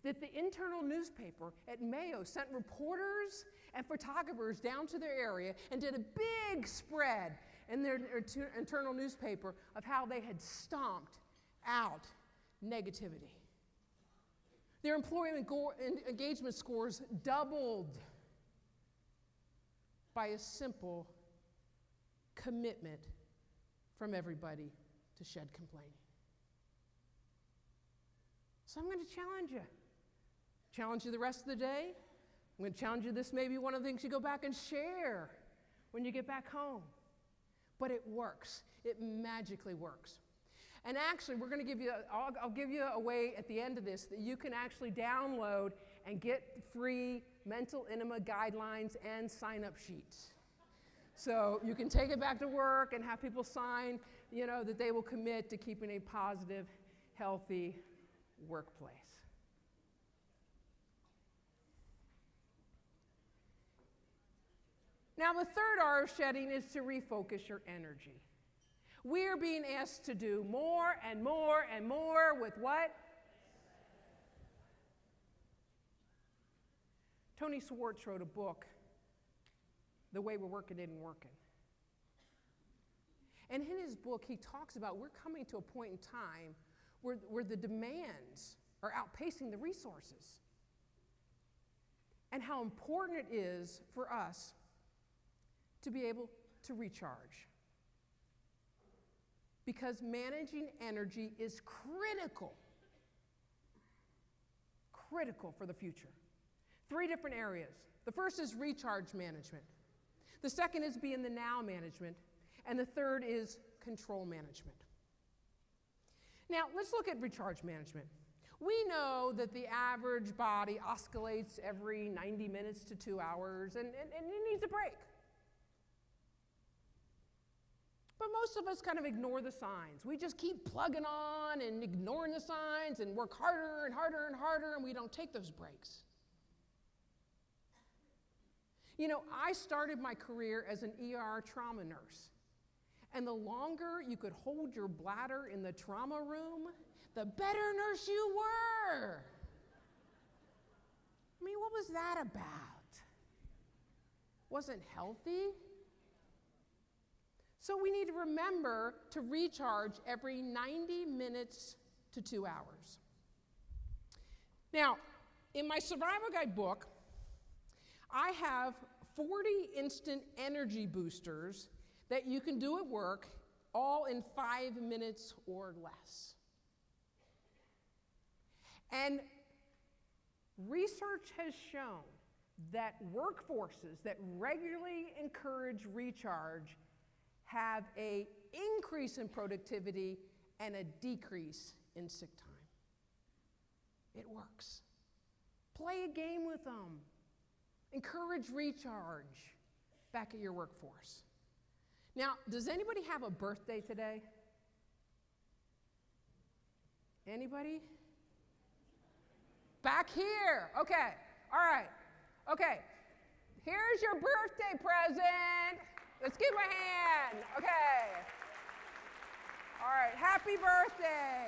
that the internal newspaper at Mayo sent reporters and photographers down to their area and did a big spread in their internal newspaper of how they had stomped out negativity. Their employee engagement scores doubled by a simple commitment from everybody to shed complaining. So I'm going to challenge you. Challenge you the rest of the day. I'm going to challenge you this may be one of the things you go back and share when you get back home. But it works. It magically works. And actually, we're going to give you, I'll give you a way at the end of this that you can actually download and get free mental enema guidelines and sign-up sheets. So you can take it back to work and have people sign, you know, that they will commit to keeping a positive, healthy workplace. Now, the third R of shedding is to refocus your energy. We are being asked to do more and more and more with what? Tony Schwartz wrote a book, The Way We're Working Isn't Working. And in his book, he talks about we're coming to a point in time where the demands are outpacing the resources, and how important it is for us to be able to recharge. Because managing energy is critical, critical for the future. Three different areas. The first is recharge management. The second is be in the now management. And the third is control management. Now, let's look at recharge management. We know that the average body oscillates every 90 minutes to 2 hours, and it needs a break. But most of us kind of ignore the signs. We just keep plugging on and ignoring the signs and work harder and harder and harder, and we don't take those breaks. You know, I started my career as an ER trauma nurse. And the longer you could hold your bladder in the trauma room, the better nurse you were. I mean, what was that about? wasn't healthy. So we need to remember to recharge every 90 minutes to 2 hours. Now, in my Survival Guide book, I have 40 instant energy boosters that you can do at work, all in 5 minutes or less. And research has shown that workforces that regularly encourage recharge have an increase in productivity and a decrease in sick time. It works. Play a game with them. Encourage recharge back at your workforce. Now, does anybody have a birthday today? Anybody? Back here. Okay. All right. Okay. Here's your birthday present. Let's give him a hand. Okay. All right. Happy birthday.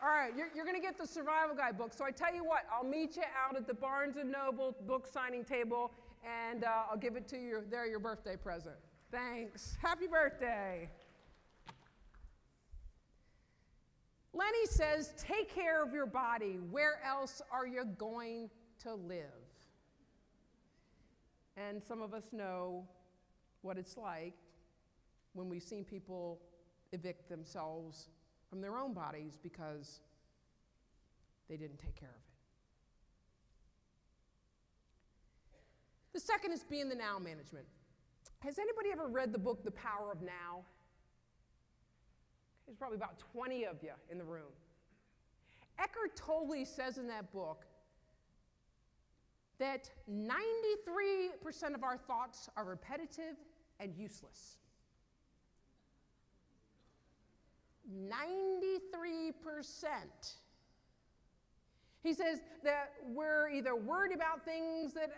All right, you're going to get the Survival Guide book. So I tell you what, I'll meet you out at the Barnes and Noble book signing table, and I'll give it to you. They're your birthday present. Thanks. Happy birthday. Lenny says, take care of your body. Where else are you going to live? And some of us know what it's like when we've seen people evict themselves from their own bodies because they didn't take care of it. The second is be in the now management. Has anybody ever read the book, The Power of Now? There's probably about 20 of you in the room. Eckhart Tolle says in that book that 93% of our thoughts are repetitive and useless. 93%. He says that we're either worried about things that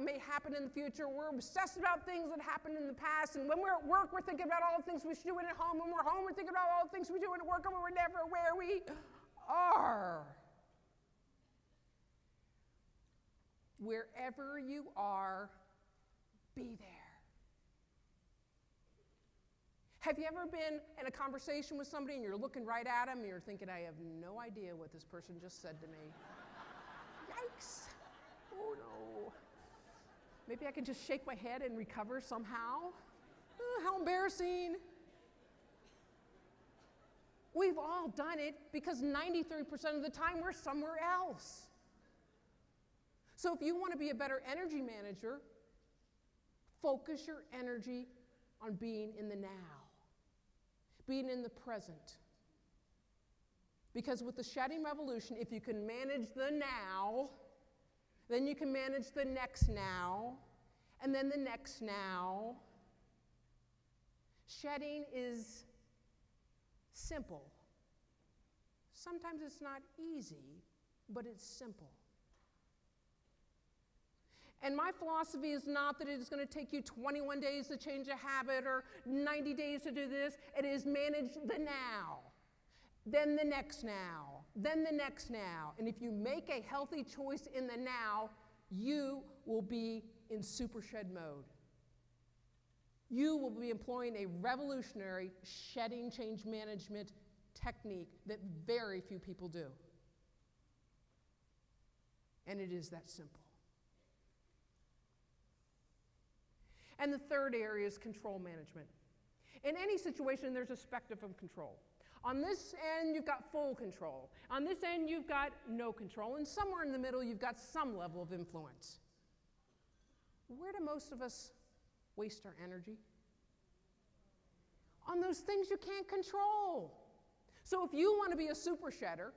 may happen in the future, we're obsessed about things that happened in the past, and when we're at work, we're thinking about all the things we should do, and at home, when we're home, we're thinking about all the things we do at work, and we're never where we are. Wherever you are, be there. Have you ever been in a conversation with somebody and you're looking right at them and you're thinking, I have no idea what this person just said to me? Yikes. Oh, no. Maybe I can just shake my head and recover somehow? Oh, how embarrassing. We've all done it because 93% of the time we're somewhere else. So if you want to be a better energy manager, focus your energy on being in the now. Being in the present. Because with the Shedding Revolution, if you can manage the now, then you can manage the next now, and then the next now. Shedding is simple. Sometimes it's not easy, but it's simple. And my philosophy is not that it is going to take you 21 days to change a habit or 90 days to do this. It is manage the now, then the next now, then the next now. And if you make a healthy choice in the now, you will be in super shed mode. You will be employing a revolutionary shedding change management technique that very few people do. And it is that simple. And the third area is control management. In any situation, there's a spectrum of control. On this end, you've got full control. On this end, you've got no control. And somewhere in the middle, you've got some level of influence. Where do most of us waste our energy? On those things you can't control. So if you want to be a super shedder,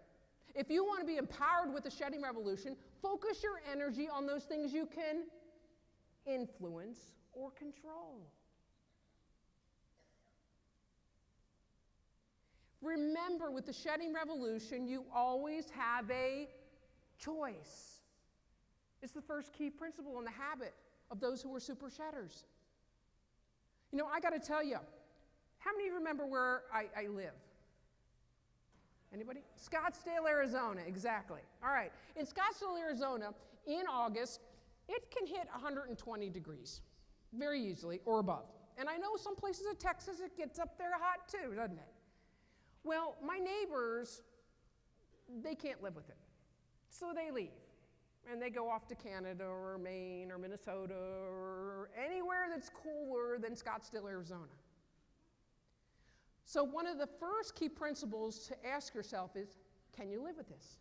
if you want to be empowered with the Shedding Revolution, focus your energy on those things you can influence or control. Remember, with the Shedding Revolution, you always have a choice. It's the first key principle in the habit of those who are super shedders. You know, I got to tell you, how many of you remember where I live? Anybody? Scottsdale, Arizona, exactly. All right. In Scottsdale, Arizona, in August, it can hit 120 degrees. very easily, or above. And I know some places in Texas, it gets up there hot too, doesn't it? Well, my neighbors, they can't live with it. So they leave, and they go off to Canada or Maine or Minnesota or anywhere that's cooler than Scottsdale, Arizona. So one of the first key principles to ask yourself is, can you live with this?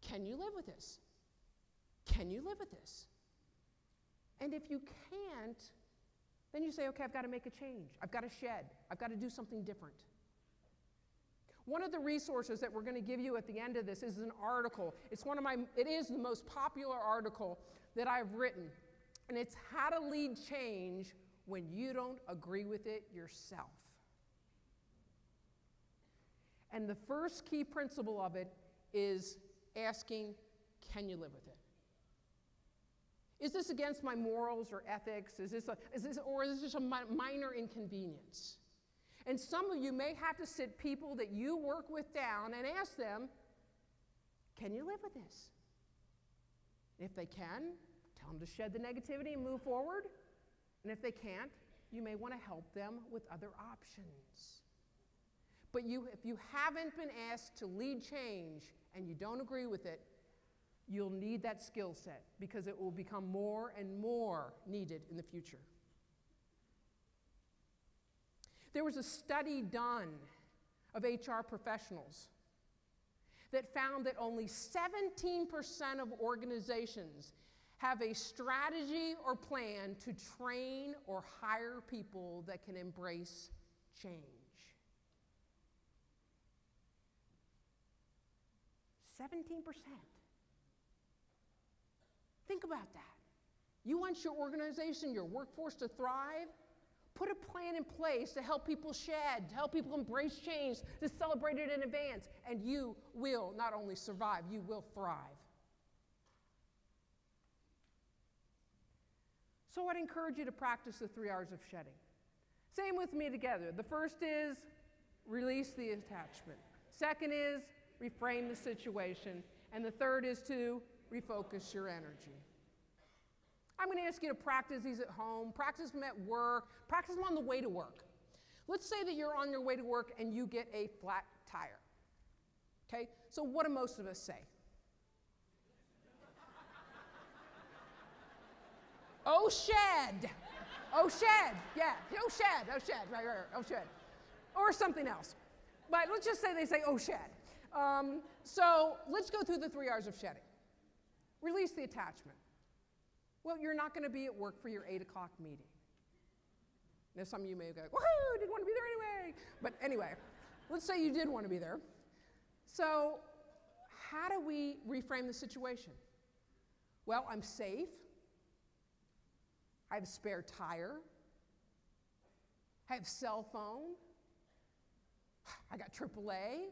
Can you live with this? Can you live with this? And if you can't, then you say, okay, I've got to make a change. I've got to shed. I've got to do something different. One of the resources that we're going to give you at the end of this is an article. It's one of it is the most popular article that I've written. And it's how to lead change when you don't agree with it yourself. And the first key principle of it is asking, can you live with it? Is this against my morals or ethics? Is this just a minor inconvenience? And some of you may have to sit people that you work with down and ask them, can you live with this? If they can, tell them to shed the negativity and move forward. And if they can't, you may want to help them with other options. But if you haven't been asked to lead change and you don't agree with it, you'll need that skill set because it will become more and more needed in the future. There was a study done of HR professionals that found that only 17% of organizations have a strategy or plan to train or hire people that can embrace change. 17%. Think about that. You want your organization, your workforce to thrive? Put a plan in place to help people shed, to help people embrace change, to celebrate it in advance, and you will not only survive, you will thrive. So I'd encourage you to practice the 3 R's of shedding. Same with me together. The first is release the attachment. Second is reframe the situation. And the third is to refocus your energy. I'm going to ask you to practice these at home, practice them at work, practice them on the way to work. Let's say that you're on your way to work and you get a flat tire. Okay, so what do most of us say? Oh, shed. Oh, shed. Yeah. Oh, shed. Oh, shed. Right, right, right. Oh, shed. Or something else. But let's just say they say, oh, shed. So let's go through the 3 R's of shedding. Release the attachment. Well, you're not going to be at work for your 8 o'clock meeting. Now, some of you may go, woohoo, didn't want to be there anyway. But anyway, let's say you did want to be there. So how do we reframe the situation? Well, I'm safe. I have a spare tire. I have a cell phone. I got AAA.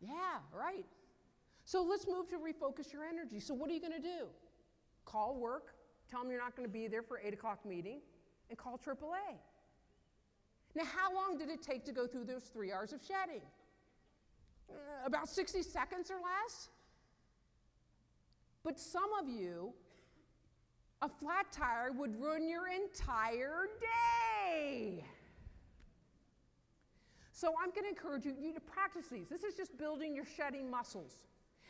Yeah, right. So let's move to refocus your energy. So what are you going to do? Call work, tell them you're not going to be there for 8 o'clock meeting, and call AAA. Now, how long did it take to go through those 3 R's of shedding? About 60 seconds or less? But some of you, a flat tire would ruin your entire day. So I'm going to encourage you to practice these. This is just building your shedding muscles.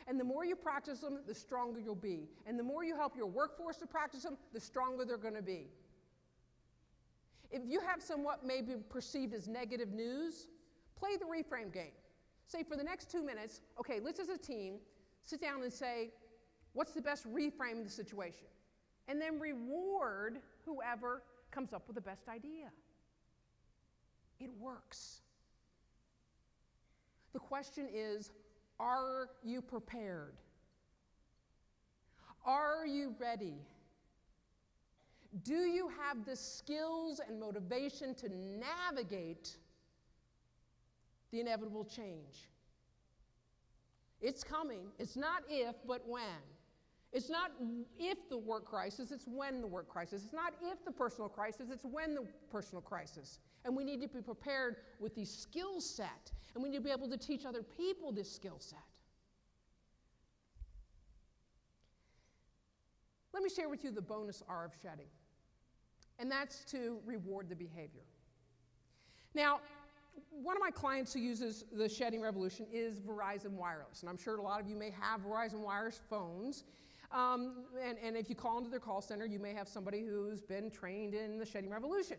And the more you practice them, the stronger you'll be. And the more you help your workforce to practice them, the stronger they're going to be. If you have somewhat maybe perceived as negative news, play the reframe game. Say for the next 2 minutes, okay, let's as a team sit down and say, what's the best reframe of the situation? And then reward whoever comes up with the best idea. It works. The question is, are you prepared? Are you ready? Do you have the skills and motivation to navigate the inevitable change? It's coming. It's not if, but when. It's not if the work crisis, it's when the work crisis. It's not if the personal crisis, it's when the personal crisis. And we need to be prepared with the skill set. And we need to be able to teach other people this skill set. Let me share with you the bonus R of shedding. and that's to reward the behavior. Now, one of my clients who uses the Shedding Revolution is Verizon Wireless, and I'm sure a lot of you may have Verizon Wireless phones. And if you call into their call center, you may have somebody who's been trained in the Shedding Revolution.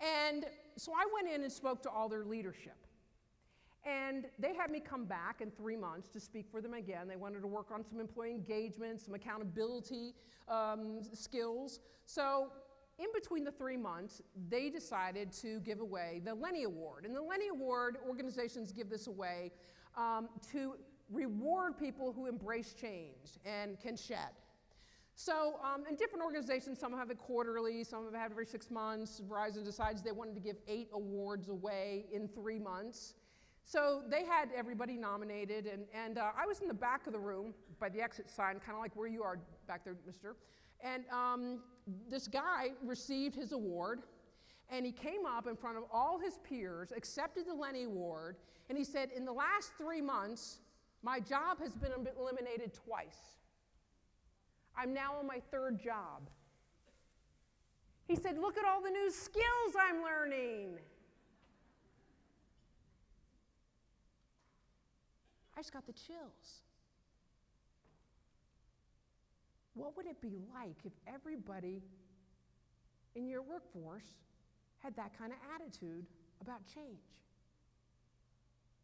And so I went in and spoke to all their leadership. And they had me come back in 3 months to speak for them again. They wanted to work on some employee engagement, some accountability skills. So in between the 3 months, they decided to give away the Lenny Award. And the Lenny Award, organizations give this away to reward people who embrace change and can shed. So in different organizations, some have it quarterly, some have it every 6 months. Verizon decides they wanted to give 8 awards away in 3 months. So they had everybody nominated, and I was in the back of the room by the exit sign, kind of like where you are back there, mister. And this guy received his award, and he came up in front of all his peers, accepted the Lenny Award, and he said, in the last 3 months, my job has been eliminated twice. I'm now on my 3rd job. He said, look at all the new skills I'm learning. I just got the chills. What would it be like if everybody in your workforce had that kind of attitude about change?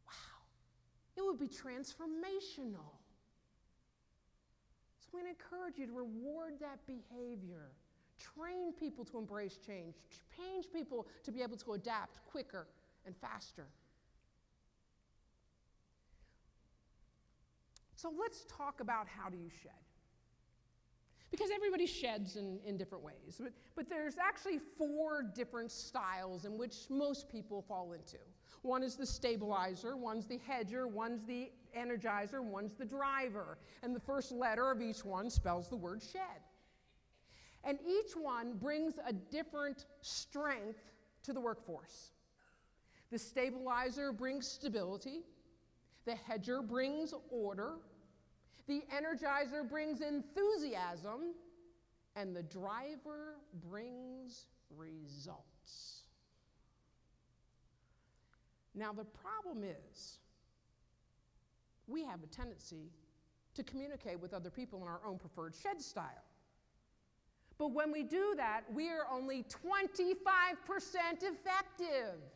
Wow. It would be transformational. So I'm going to encourage you to reward that behavior. Train people to embrace change. Train people to be able to adapt quicker and faster. So let's talk about how do you shed. Because everybody sheds in different ways. But there's actually 4 different styles in which most people fall into. One is the stabilizer, one's the hedger, one's the energizer, one's the driver. And the first letter of each one spells the word shed. And each one brings a different strength to the workforce. The stabilizer brings stability. The hedger brings order, the energizer brings enthusiasm, and the driver brings results. Now the problem is, we have a tendency to communicate with other people in our own preferred shed style. But when we do that, we are only 25% effective.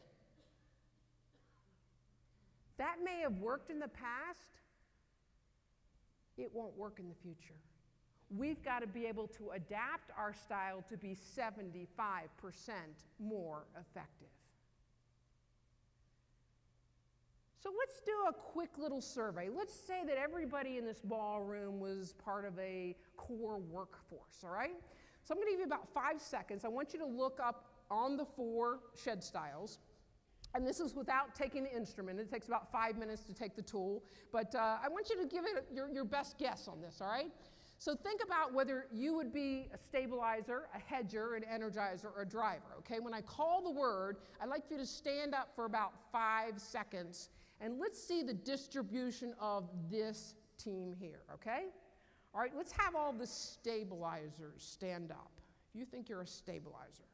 That may have worked in the past. It won't work in the future. We've got to be able to adapt our style to be 75% more effective. So let's do a quick little survey. Let's say that everybody in this ballroom was part of a core workforce, all right? So I'm going to give you about 5 seconds. I want you to look up on the 4 shed styles. And this is without taking the instrument. It takes about 5 minutes to take the tool. But I want you to give it your best guess on this, all right? So think about whether you would be a stabilizer, a hedger, an energizer, or a driver, okay? When I call the word, I'd like you to stand up for about 5 seconds. And let's see the distribution of this team here, okay? All right, let's have all the stabilizers stand up. If you think you're a stabilizer.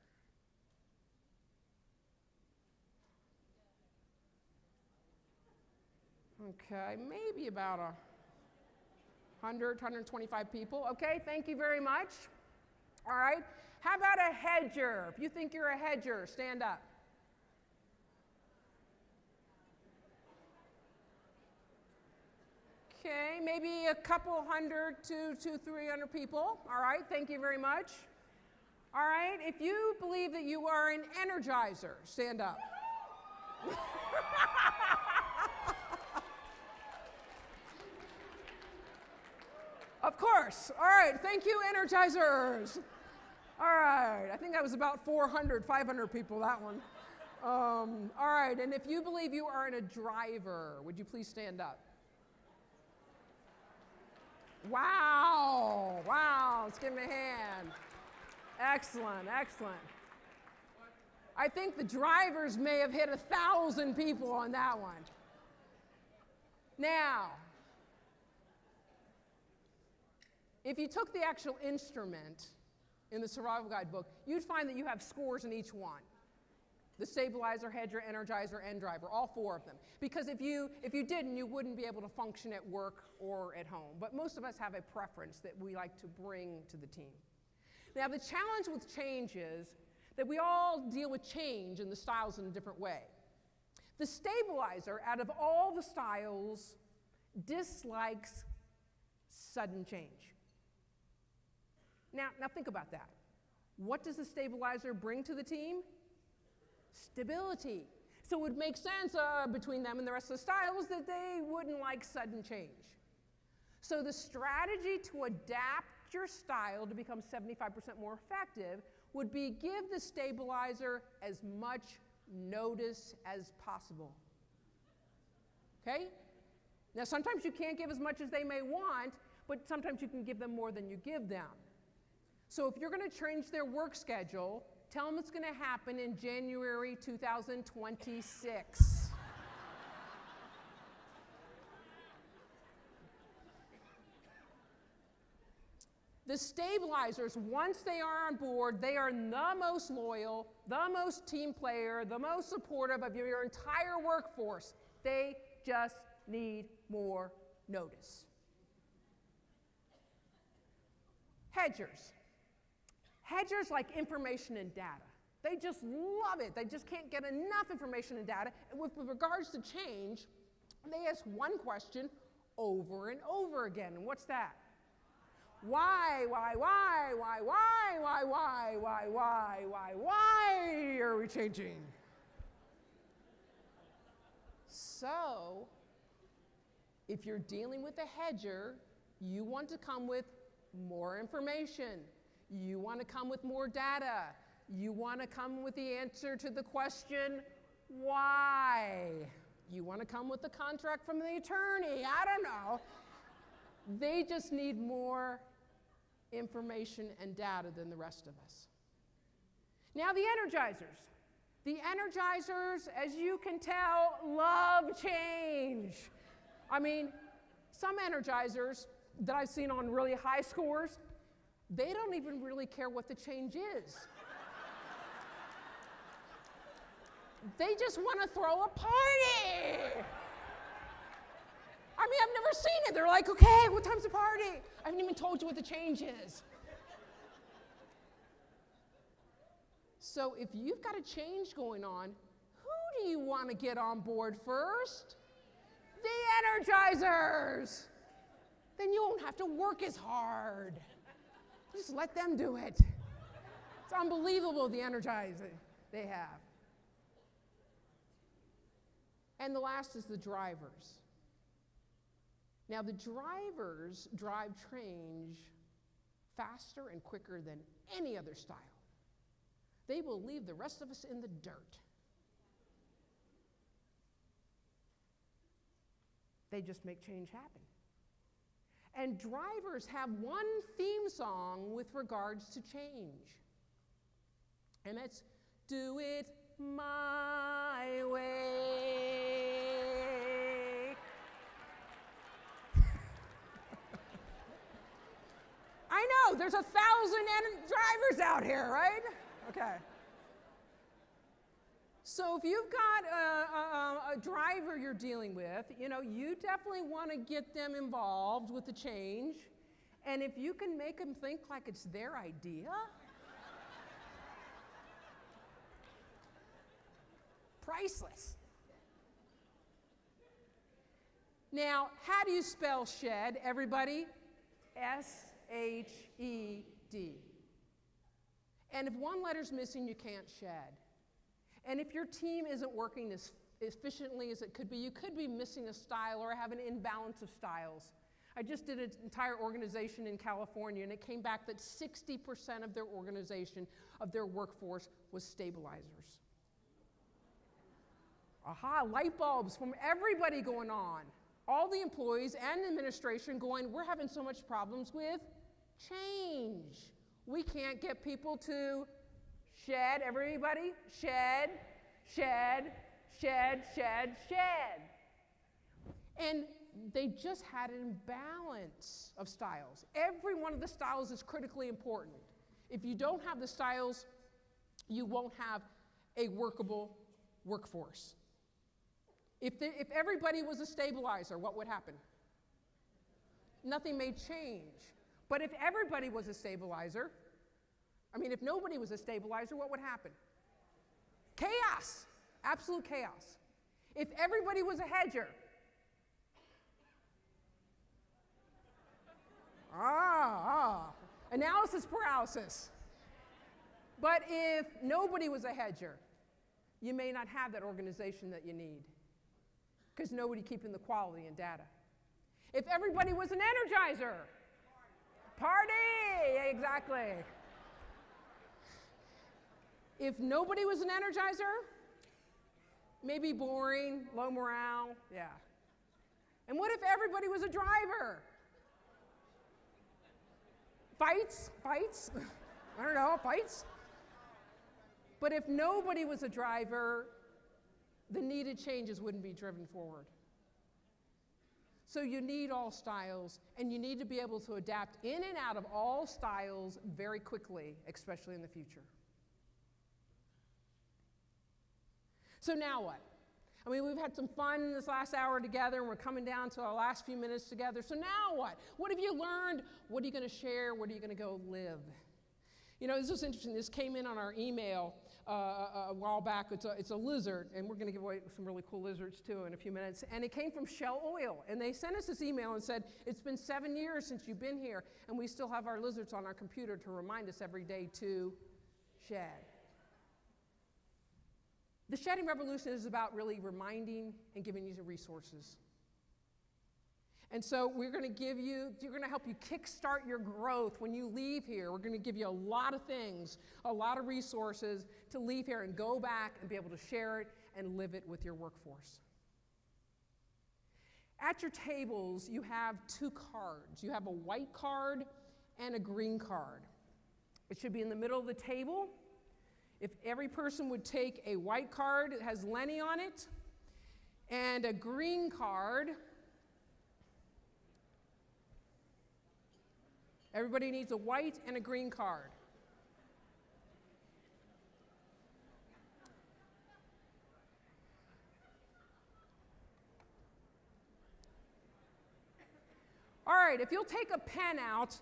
Okay, maybe about 100, 125 people. Okay, thank you very much. All right, how about a hedger? If you think you're a hedger, stand up. Okay, maybe a couple hundred, 200 to 300 people. All right, thank you very much. All right, if you believe that you are an energizer, stand up. Of course. All right. Thank you, energizers. All right. I think that was about 400, 500 people, that one. All right. And if you believe you are in a driver, would you please stand up? Wow. Wow. Let's give him a hand. Excellent. Excellent. I think the drivers may have hit 1,000 people on that one. Now, if you took the actual instrument, in the survival guidebook, you'd find that you have scores in each one. The stabilizer, hedger, energizer, end driver, all four of them. Because if you didn't, you wouldn't be able to function at work or at home. But most of us have a preference that we like to bring to the team. Now, the challenge with change is that we all deal with change in the styles in a different way. The stabilizer, out of all the styles, dislikes sudden change. Now think about that. What does the stabilizer bring to the team? Stability. So it would make sense between them and the rest of the styles that they wouldn't like sudden change. So the strategy to adapt your style to become 75% more effective would be give the stabilizer as much notice as possible. Okay? Now sometimes you can't give as much as they may want, but sometimes you can give them more than you give them. So if you're going to change their work schedule, tell them it's going to happen in January 2026. The stabilizers, once they are on board, they are the most loyal, the most team player, the most supportive of your entire workforce. They just need more notice. Hedgers. Hedgers like information and data. They just love it. They just can't get enough information and data. And with regards to change, they ask one question over and over again. And what's that? Why are we changing? So, if you're dealing with a hedger, you want to come with more information. You want to come with more data. You want to come with the answer to the question, why? You want to come with the contract from the attorney. I don't know. They just need more information and data than the rest of us. Now the energizers. The energizers, as you can tell, love change. I mean, some energizers that I've seen on really high scores, they don't even really care what the change is. They just want to throw a party. I mean, I've never seen it. They're like, okay, what time's the party? I haven't even told you what the change is. So if you've got a change going on, who do you want to get on board first? The energizers. Then you won't have to work as hard. Just let them do it. It's unbelievable the energize they have. And the last is the drivers. Now the drivers drive change faster and quicker than any other style. They will leave the rest of us in the dirt. They just make change happen. And drivers have one theme song with regards to change. And it's, do it my way. I know, there's 1,000 drivers out here, right? Okay. So if you've got a driver you're dealing with, you know, you definitely want to get them involved with the change. And if you can make them think like it's their idea, priceless. Now, how do you spell shed, everybody? S-H-E-D. And if one letter's missing, you can't shed. And if your team isn't working as efficiently as it could be, you could be missing a style or have an imbalance of styles. I just did an entire organization in California, and it came back that 60% of their organization, of their workforce, was stabilizers. Aha, light bulbs from everybody going on. All the employees and administration going, we're having so much problems with change. We can't get people to shed, everybody, shed, shed, shed, shed, shed. And they just had an imbalance of styles. Every one of the styles is critically important. If you don't have the styles, you won't have a workable workforce. If everybody was a stabilizer, what would happen? Nothing may change. But if everybody was a stabilizer, I mean, if nobody was a stabilizer, what would happen? Chaos, absolute chaos. If everybody was a hedger, analysis paralysis. But if nobody was a hedger, you may not have that organization that you need, because nobody's keeping the quality and data. If everybody was an energizer, party, exactly. If nobody was an energizer, maybe boring, low morale, yeah. And what if everybody was a driver? Fights, I don't know, fights. But if nobody was a driver, the needed changes wouldn't be driven forward. So you need all styles, and you need to be able to adapt in and out of all styles very quickly, especially in the future. So now what? I mean, we've had some fun this last hour together, and we're coming down to our last few minutes together. So now what? What have you learned? What are you going to share? What are you going to go live? You know, this is interesting. This came in on our email a while back. It's a lizard, and we're going to give away some really cool lizards, too, in a few minutes. And it came from Shell Oil, and they sent us this email and said, it's been 7 years since you've been here, and we still have our lizards on our computer to remind us every day to shed. The Shedding Revolution is about really reminding and giving you the resources. And so we're going to give you, we're going to help you kickstart your growth when you leave here. We're going to give you a lot of things, a lot of resources to leave here and go back and be able to share it and live it with your workforce. At your tables, you have two cards. You have a white card and a green card. It should be in the middle of the table. If every person would take a white card, it has Lenny on it, and a green card. Everybody needs a white and a green card. All right, if you'll take a pen out,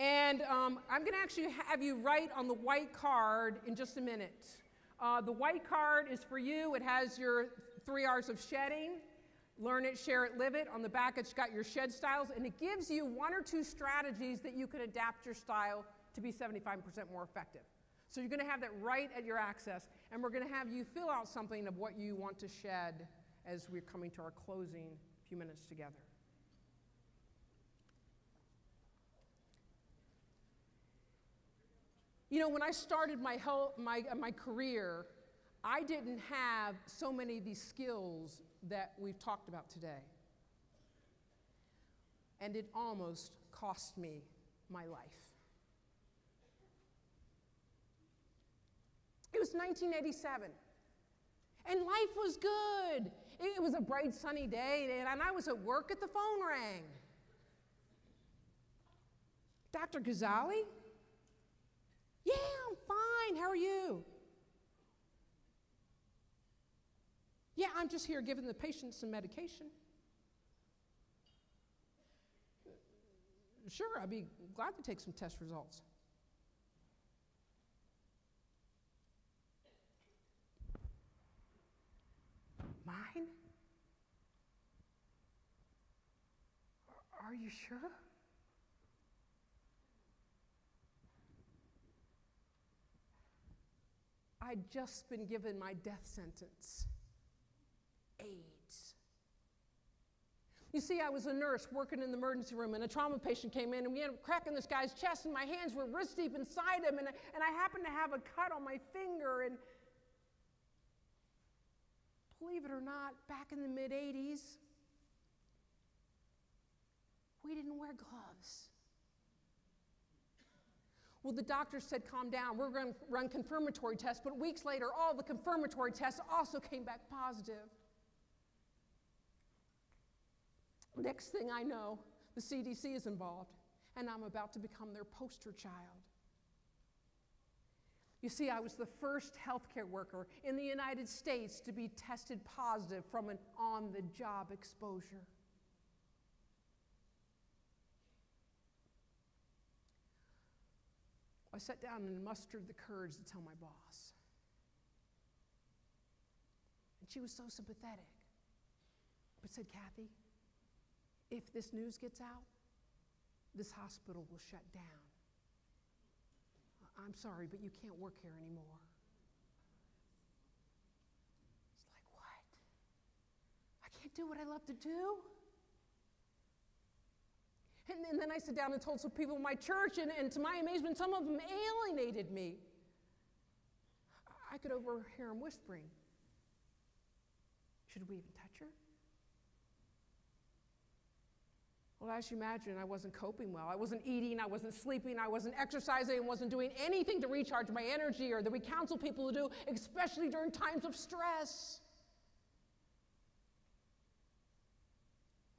and I'm going to actually have you write on the white card in just a minute. The white card is for you. It has your 3 R's of shedding. Learn it, share it, live it. On the back, it's got your shed styles. And it gives you 1 or 2 strategies that you can adapt your style to be 75% more effective. So you're going to have that right at your access. And we're going to have you fill out something of what you want to shed as we're coming to our closing few minutes together. You know, when I started my career, I didn't have so many of these skills that we've talked about today. And it almost cost me my life. It was 1987. And life was good. It was a bright, sunny day, and I was at work and the phone rang. Dr. Ghazali? Yeah, I'm fine. How are you? Yeah, I'm just here giving the patient some medication. Sure, I'd be glad to take some test results. Mine? Are you sure? I'd just been given my death sentence, AIDS. You see, I was a nurse working in the emergency room, and a trauma patient came in, and we ended up cracking this guy's chest, and my hands were wrist deep inside him, and I happened to have a cut on my finger. And believe it or not, back in the mid-'80s, we didn't wear gloves. Well, the doctor said, calm down, we're going to run confirmatory tests, but weeks later, all the confirmatory tests also came back positive. Next thing I know, the CDC is involved, and I'm about to become their poster child You see, I was the first healthcare worker in the United States to be tested positive from an on-the-job exposure. I sat down and mustered the courage to tell my boss. And she was so sympathetic, but said, Kathy, if this news gets out, this hospital will shut down. I'm sorry, but you can't work here anymore. It's like, what? I can't do what I love to do? And then I sat down and told some people in my church, and to my amazement, some of them alienated me. I could overhear them whispering, should we even touch her? Well, as you imagine, I wasn't coping well. I wasn't eating, I wasn't sleeping, I wasn't exercising, I wasn't doing anything to recharge my energy or that we counsel people to do, especially during times of stress.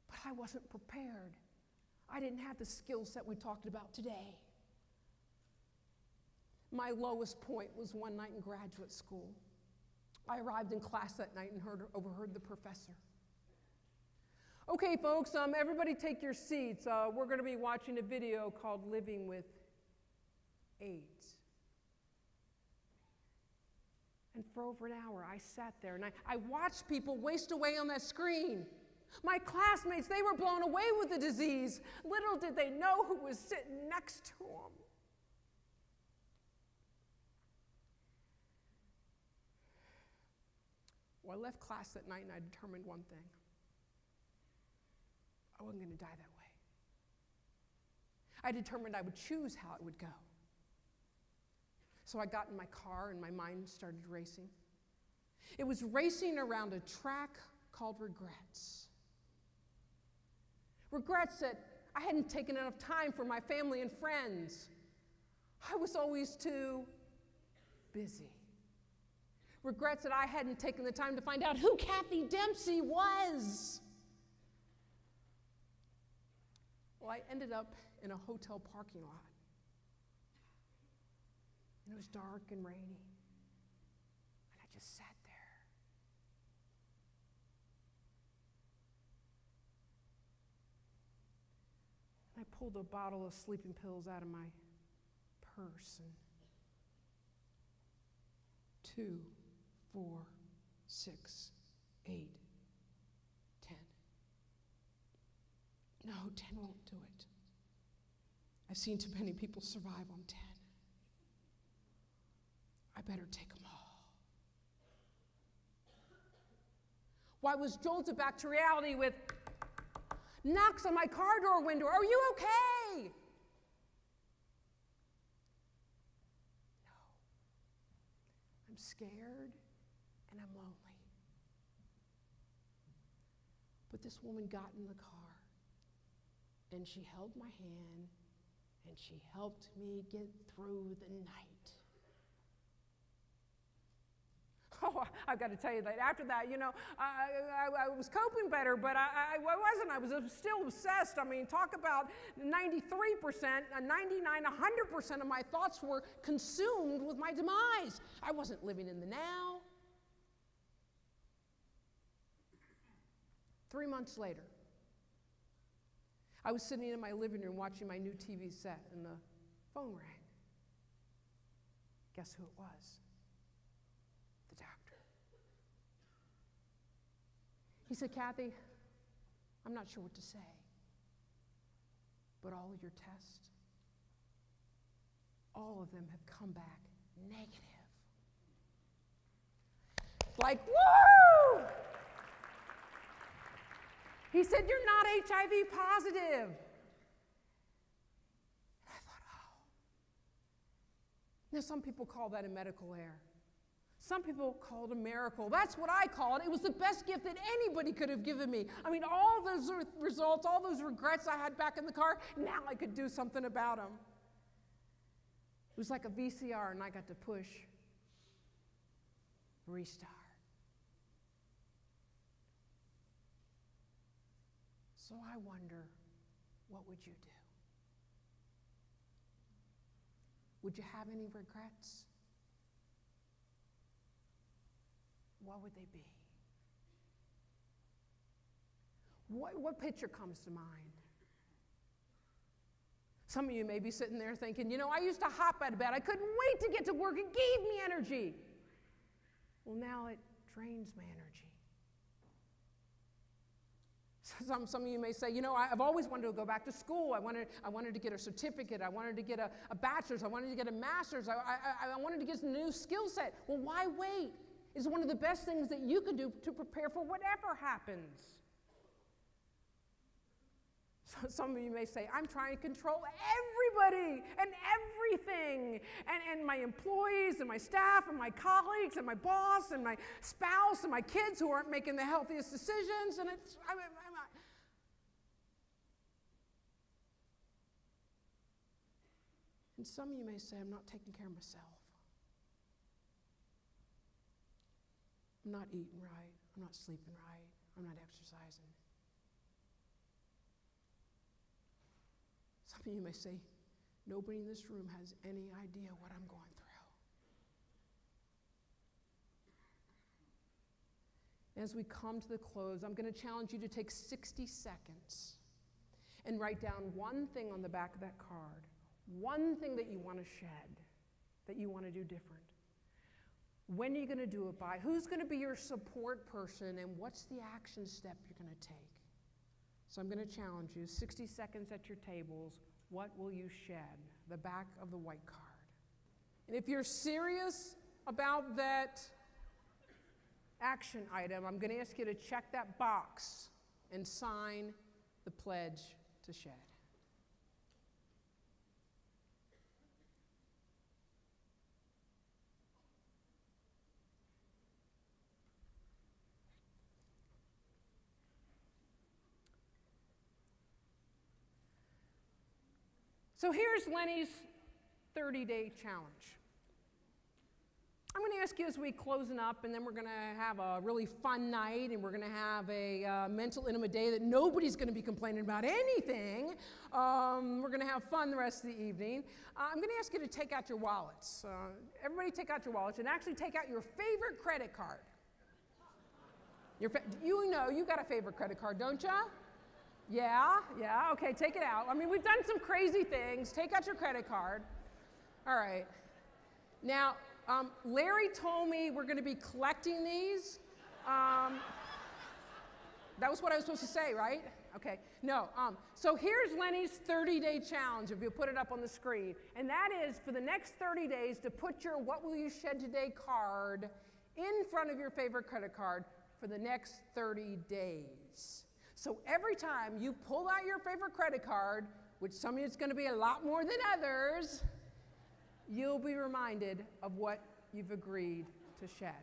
But I wasn't prepared. I didn't have the skill set we talked about today. My lowest point was one night in graduate school. I arrived in class that night and overheard the professor. Okay, folks, everybody take your seats. We're going to be watching a video called Living with AIDS. And for over an hour, I sat there, and I watched people waste away on that screen. My classmates, they were blown away with the disease. Little did they know who was sitting next to them. Well, I left class that night, and I determined one thing. I wasn't going to die that way. I determined I would choose how it would go. So I got in my car and my mind started racing. It was racing around a track called regrets. Regrets that I hadn't taken enough time for my family and friends. I was always too busy. Regrets that I hadn't taken the time to find out who Kathy Dempsey was. Well, I ended up in a hotel parking lot. And it was dark and rainy. And I just sat there. And I pulled a bottle of sleeping pills out of my purse. And 2, 4, 6, 8. 10. No, 10 won't do it. I've seen too many people survive on 10. I better take them all. Well, I was jolted back to reality with knocks on my car door window. Are you okay? No. I'm scared and I'm lonely. But this woman got in the car. And she held my hand, and she helped me get through the night. Oh, I've got to tell you that after that, you know, I was coping better, but I wasn't. I was still obsessed. I mean, talk about 93%, 99, 100% of my thoughts were consumed with my demise. I wasn't living in the now. 3 months later, I was sitting in my living room watching my new TV set, and the phone rang. Guess who it was? The doctor. He said, Kathy, I'm not sure what to say, but all of your tests, all of them have come back negative. Like, woo! He said, you're not HIV positive. And I thought, oh. Now, some people call that a medical error. Some people call it a miracle. That's what I call it. It was the best gift that anybody could have given me. I mean, all those results, all those regrets I had back in the car, now I could do something about them. It was like a VCR, and I got to push restart. So I wonder, what would you do? Would you have any regrets? what would they be? What picture comes to mind? Some of you may be sitting there thinking, you know, I used to hop out of bed. I couldn't wait to get to work. It gave me energy. Well, now it drains my energy. Some of you may say, you know, I've always wanted to go back to school. I wanted to get a certificate. I wanted to get a bachelor's. I wanted to get a master's. I wanted to get a new skill set. Well, why wait? It's one of the best things that you can do to prepare for whatever happens. So some of you may say, I'm trying to control everybody and everything, and my employees and my staff and my colleagues and my boss and my spouse and my kids who aren't making the healthiest decisions. And it's, And some of you may say, I'm not taking care of myself. I'm not eating right. I'm not sleeping right. I'm not exercising. Some of you may say, nobody in this room has any idea what I'm going through. As we come to the close, I'm going to challenge you to take 60 seconds and write down one thing on the back of that card. One thing that you want to shed, that you want to do different. When are you going to do it by? Who's going to be your support person? And what's the action step you're going to take? So I'm going to challenge you, 60 seconds at your tables, what will you shed? The back of the white card. And if you're serious about that action item, I'm going to ask you to check that box and sign the pledge to shed. So here's Lenny's 30-day challenge. I'm going to ask you as we closing up, and then we're going to have a really fun night, and we're going to have a mental intimate day that nobody's going to be complaining about anything. We're going to have fun the rest of the evening. I'm going to ask you to take out your wallets. Everybody take out your wallets, and actually take out your favorite credit card. You know you got a favorite credit card, don't you? Yeah, okay, take it out. I mean, we've done some crazy things. Take out your credit card. All right. Now, Larry told me we're going to be collecting these. That was what I was supposed to say, right? Okay, no. So here's Lenny's 30-day challenge, if you put it up on the screen. And that is for the next 30 days to put your What Will You Shed Today card in front of your favorite credit card for the next 30 days. So every time you pull out your favorite credit card, which some of you it's going to be a lot more than others, you'll be reminded of what you've agreed to shed.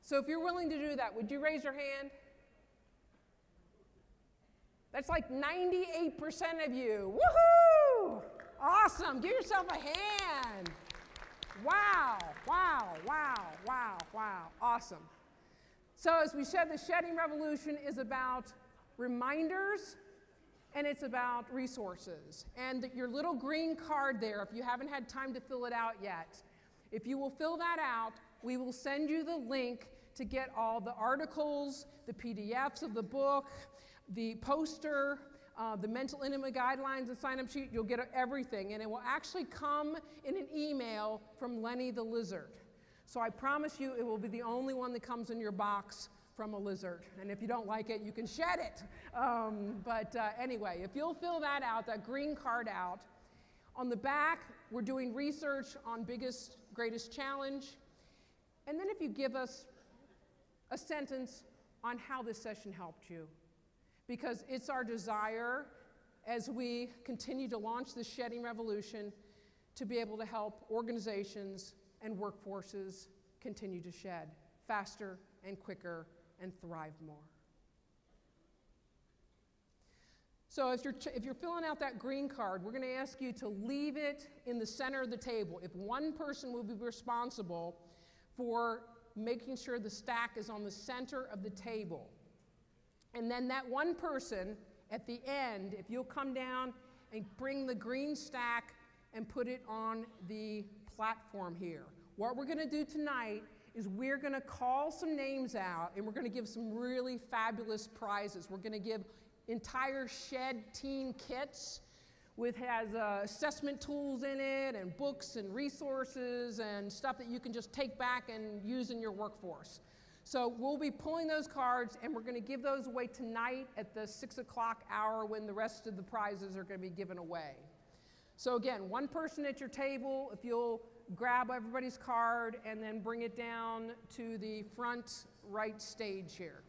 So if you're willing to do that, would you raise your hand? That's like 98% of you. Woohoo! Awesome. Give yourself a hand. Wow, wow, wow, wow, wow. Awesome. So as we said, the Shedding Revolution is about reminders, and it's about resources. And your little green card there, if you haven't had time to fill it out yet, if you will fill that out, we will send you the link to get all the articles, the PDFs of the book, the poster, the mental intimate guidelines, and sign-up sheet. You'll get everything, and it will actually come in an email from Lenny the Lizard. So I promise you it will be the only one that comes in your box from a lizard. And if you don't like it, you can shed it. Anyway, if you'll fill that out, that green card out. On the back, we're doing research on biggest, greatest challenge. And then if you give us a sentence on how this session helped you, because it's our desire as we continue to launch the Shedding Revolution to be able to help organizations and workforces continue to shed faster and quicker and thrive more. So if you're filling out that green card, we're going to ask you to leave it in the center of the table. If one person will be responsible for making sure the stack is on the center of the table. And then that one person at the end, if you'll come down and bring the green stack and put it on the platform here. What we're going to do tonight is we're going to call some names out, and we're going to give some really fabulous prizes. We're going to give entire Shed team kits with assessment tools in it, and books and resources and stuff that you can just take back and use in your workforce. So we'll be pulling those cards, and we're going to give those away tonight at the 6 o'clock hour when the rest of the prizes are going to be given away. So again, one person at your table, if you'll grab everybody's card and then bring it down to the front right stage here.